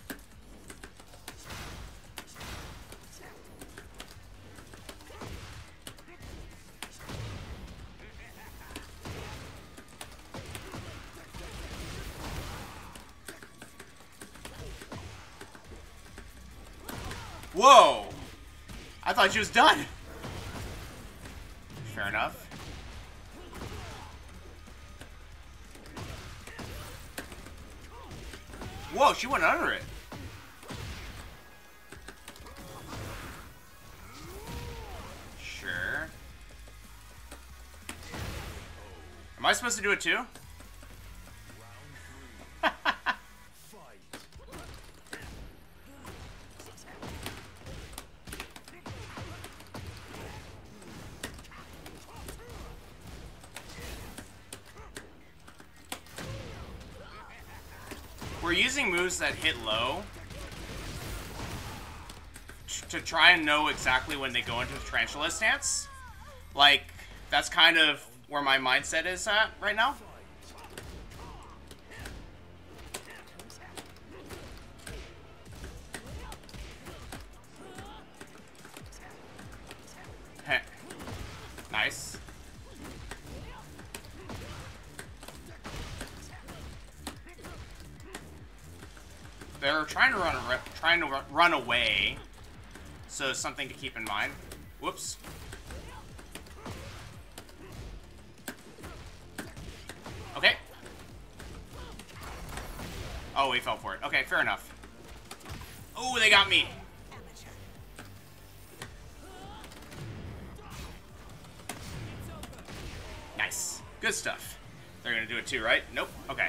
Whoa! I thought she was done. Fair enough. Whoa, she went under it. Sure. Am I supposed to do it too? We're using moves that hit low to try and know exactly when they go into the tarantula stance. Like, that's kind of where my mindset is at right now. Heh. Nice. They're trying to run, trying to run away, so something to keep in mind. Whoops. Okay. Oh, he fell for it. Okay, fair enough. Oh, they got me. Nice. Good stuff. They're gonna do it too, right? Nope. Okay.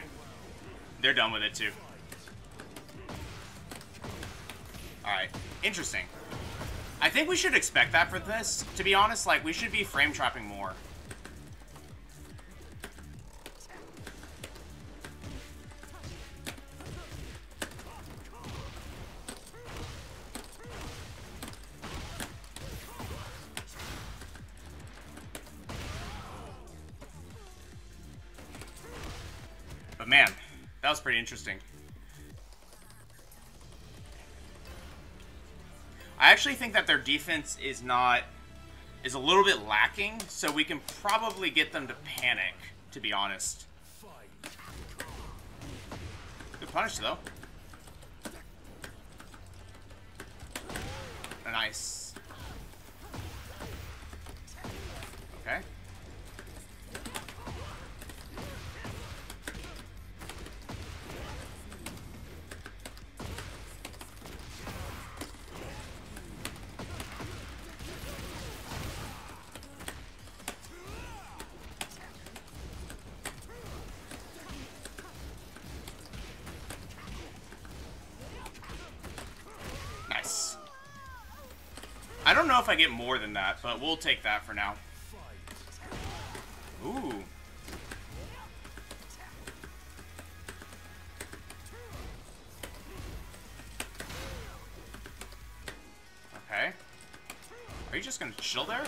They're done with it too. Alright, interesting. I think we should expect that for this, to be honest. Like, we should be frame trapping more. man, that was pretty interesting. I actually think that their defense is not... is a little bit lacking, so we can probably get them to panic, to be honest. Good punish, though. Nice. Okay. I don't know if I get more than that, but we'll take that for now. Ooh. Okay. Are you just gonna chill there?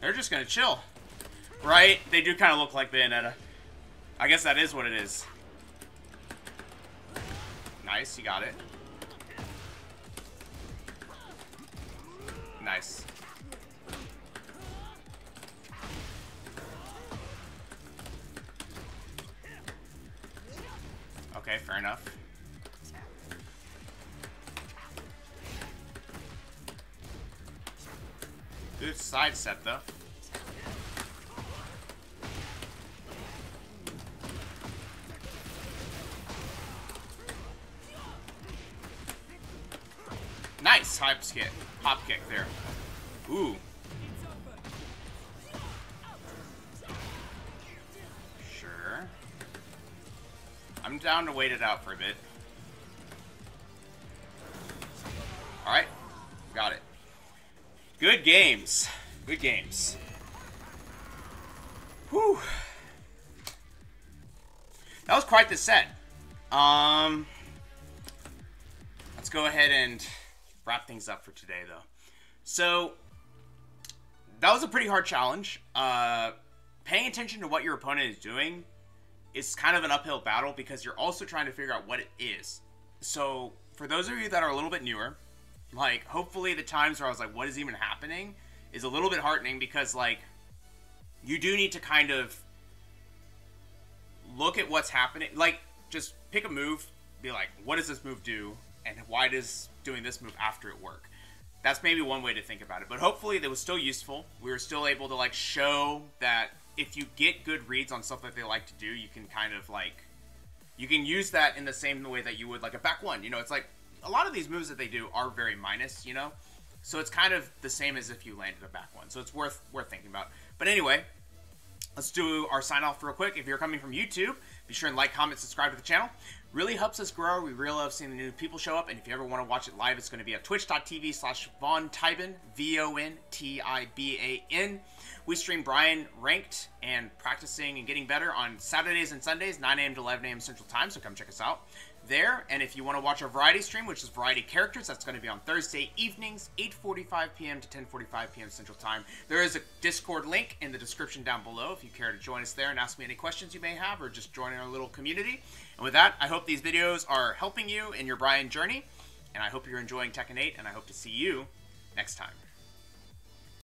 They're just gonna chill. Right? They do kind of look like Bayonetta. I guess that is what it is. Nice, you got it. Nice. Okay, fair enough. Good side set, though. Nice hop kick, hop kick there. Ooh. Sure. I'm down to wait it out for a bit. All right, got it. Good games. Good games. Whew. That was quite the set. Um, let's go ahead and wrap things up for today, though. So, that was a pretty hard challenge. Uh, paying attention to what your opponent is doing is kind of an uphill battle because you're also trying to figure out what it is. So, for those of you that are a little bit newer, like, hopefully the times where I was like, what is even happening, is a little bit heartening because, like, you do need to kind of look at what's happening. Like, just pick a move, be like, what does this move do, and why does doing this move after it work? That's maybe one way to think about it. But hopefully that was still useful. We were still able to, like, show that if you get good reads on stuff that they like to do, you can kind of, like, you can use that in the same way that you would, like, a back one. You know, it's like, a lot of these moves that they do are very minus, you know? So it's kind of the same as if you landed a back one. So it's worth worth thinking about. But anyway, let's do our sign-off real quick. If you're coming from YouTube, be sure and like, comment, subscribe to the channel. Really helps us grow. We really love seeing the new people show up. And if you ever want to watch it live, it's going to be at twitch.tv slash VonTiban, V O N T I B A N. We stream Bryan Ranked and practicing and getting better on Saturdays and Sundays, nine A M to eleven A M Central Time. So come check us out there. And if you want to watch our variety stream, which is variety characters, that's going to be on Thursday evenings, eight forty-five P M to ten forty-five P M Central Time. There is a Discord link in the description down below if you care to join us there and ask me any questions you may have, or just join our little community. And with that, I hope these videos are helping you in your Bryan journey, and I hope you're enjoying Tekken eight, and I hope to see you next time.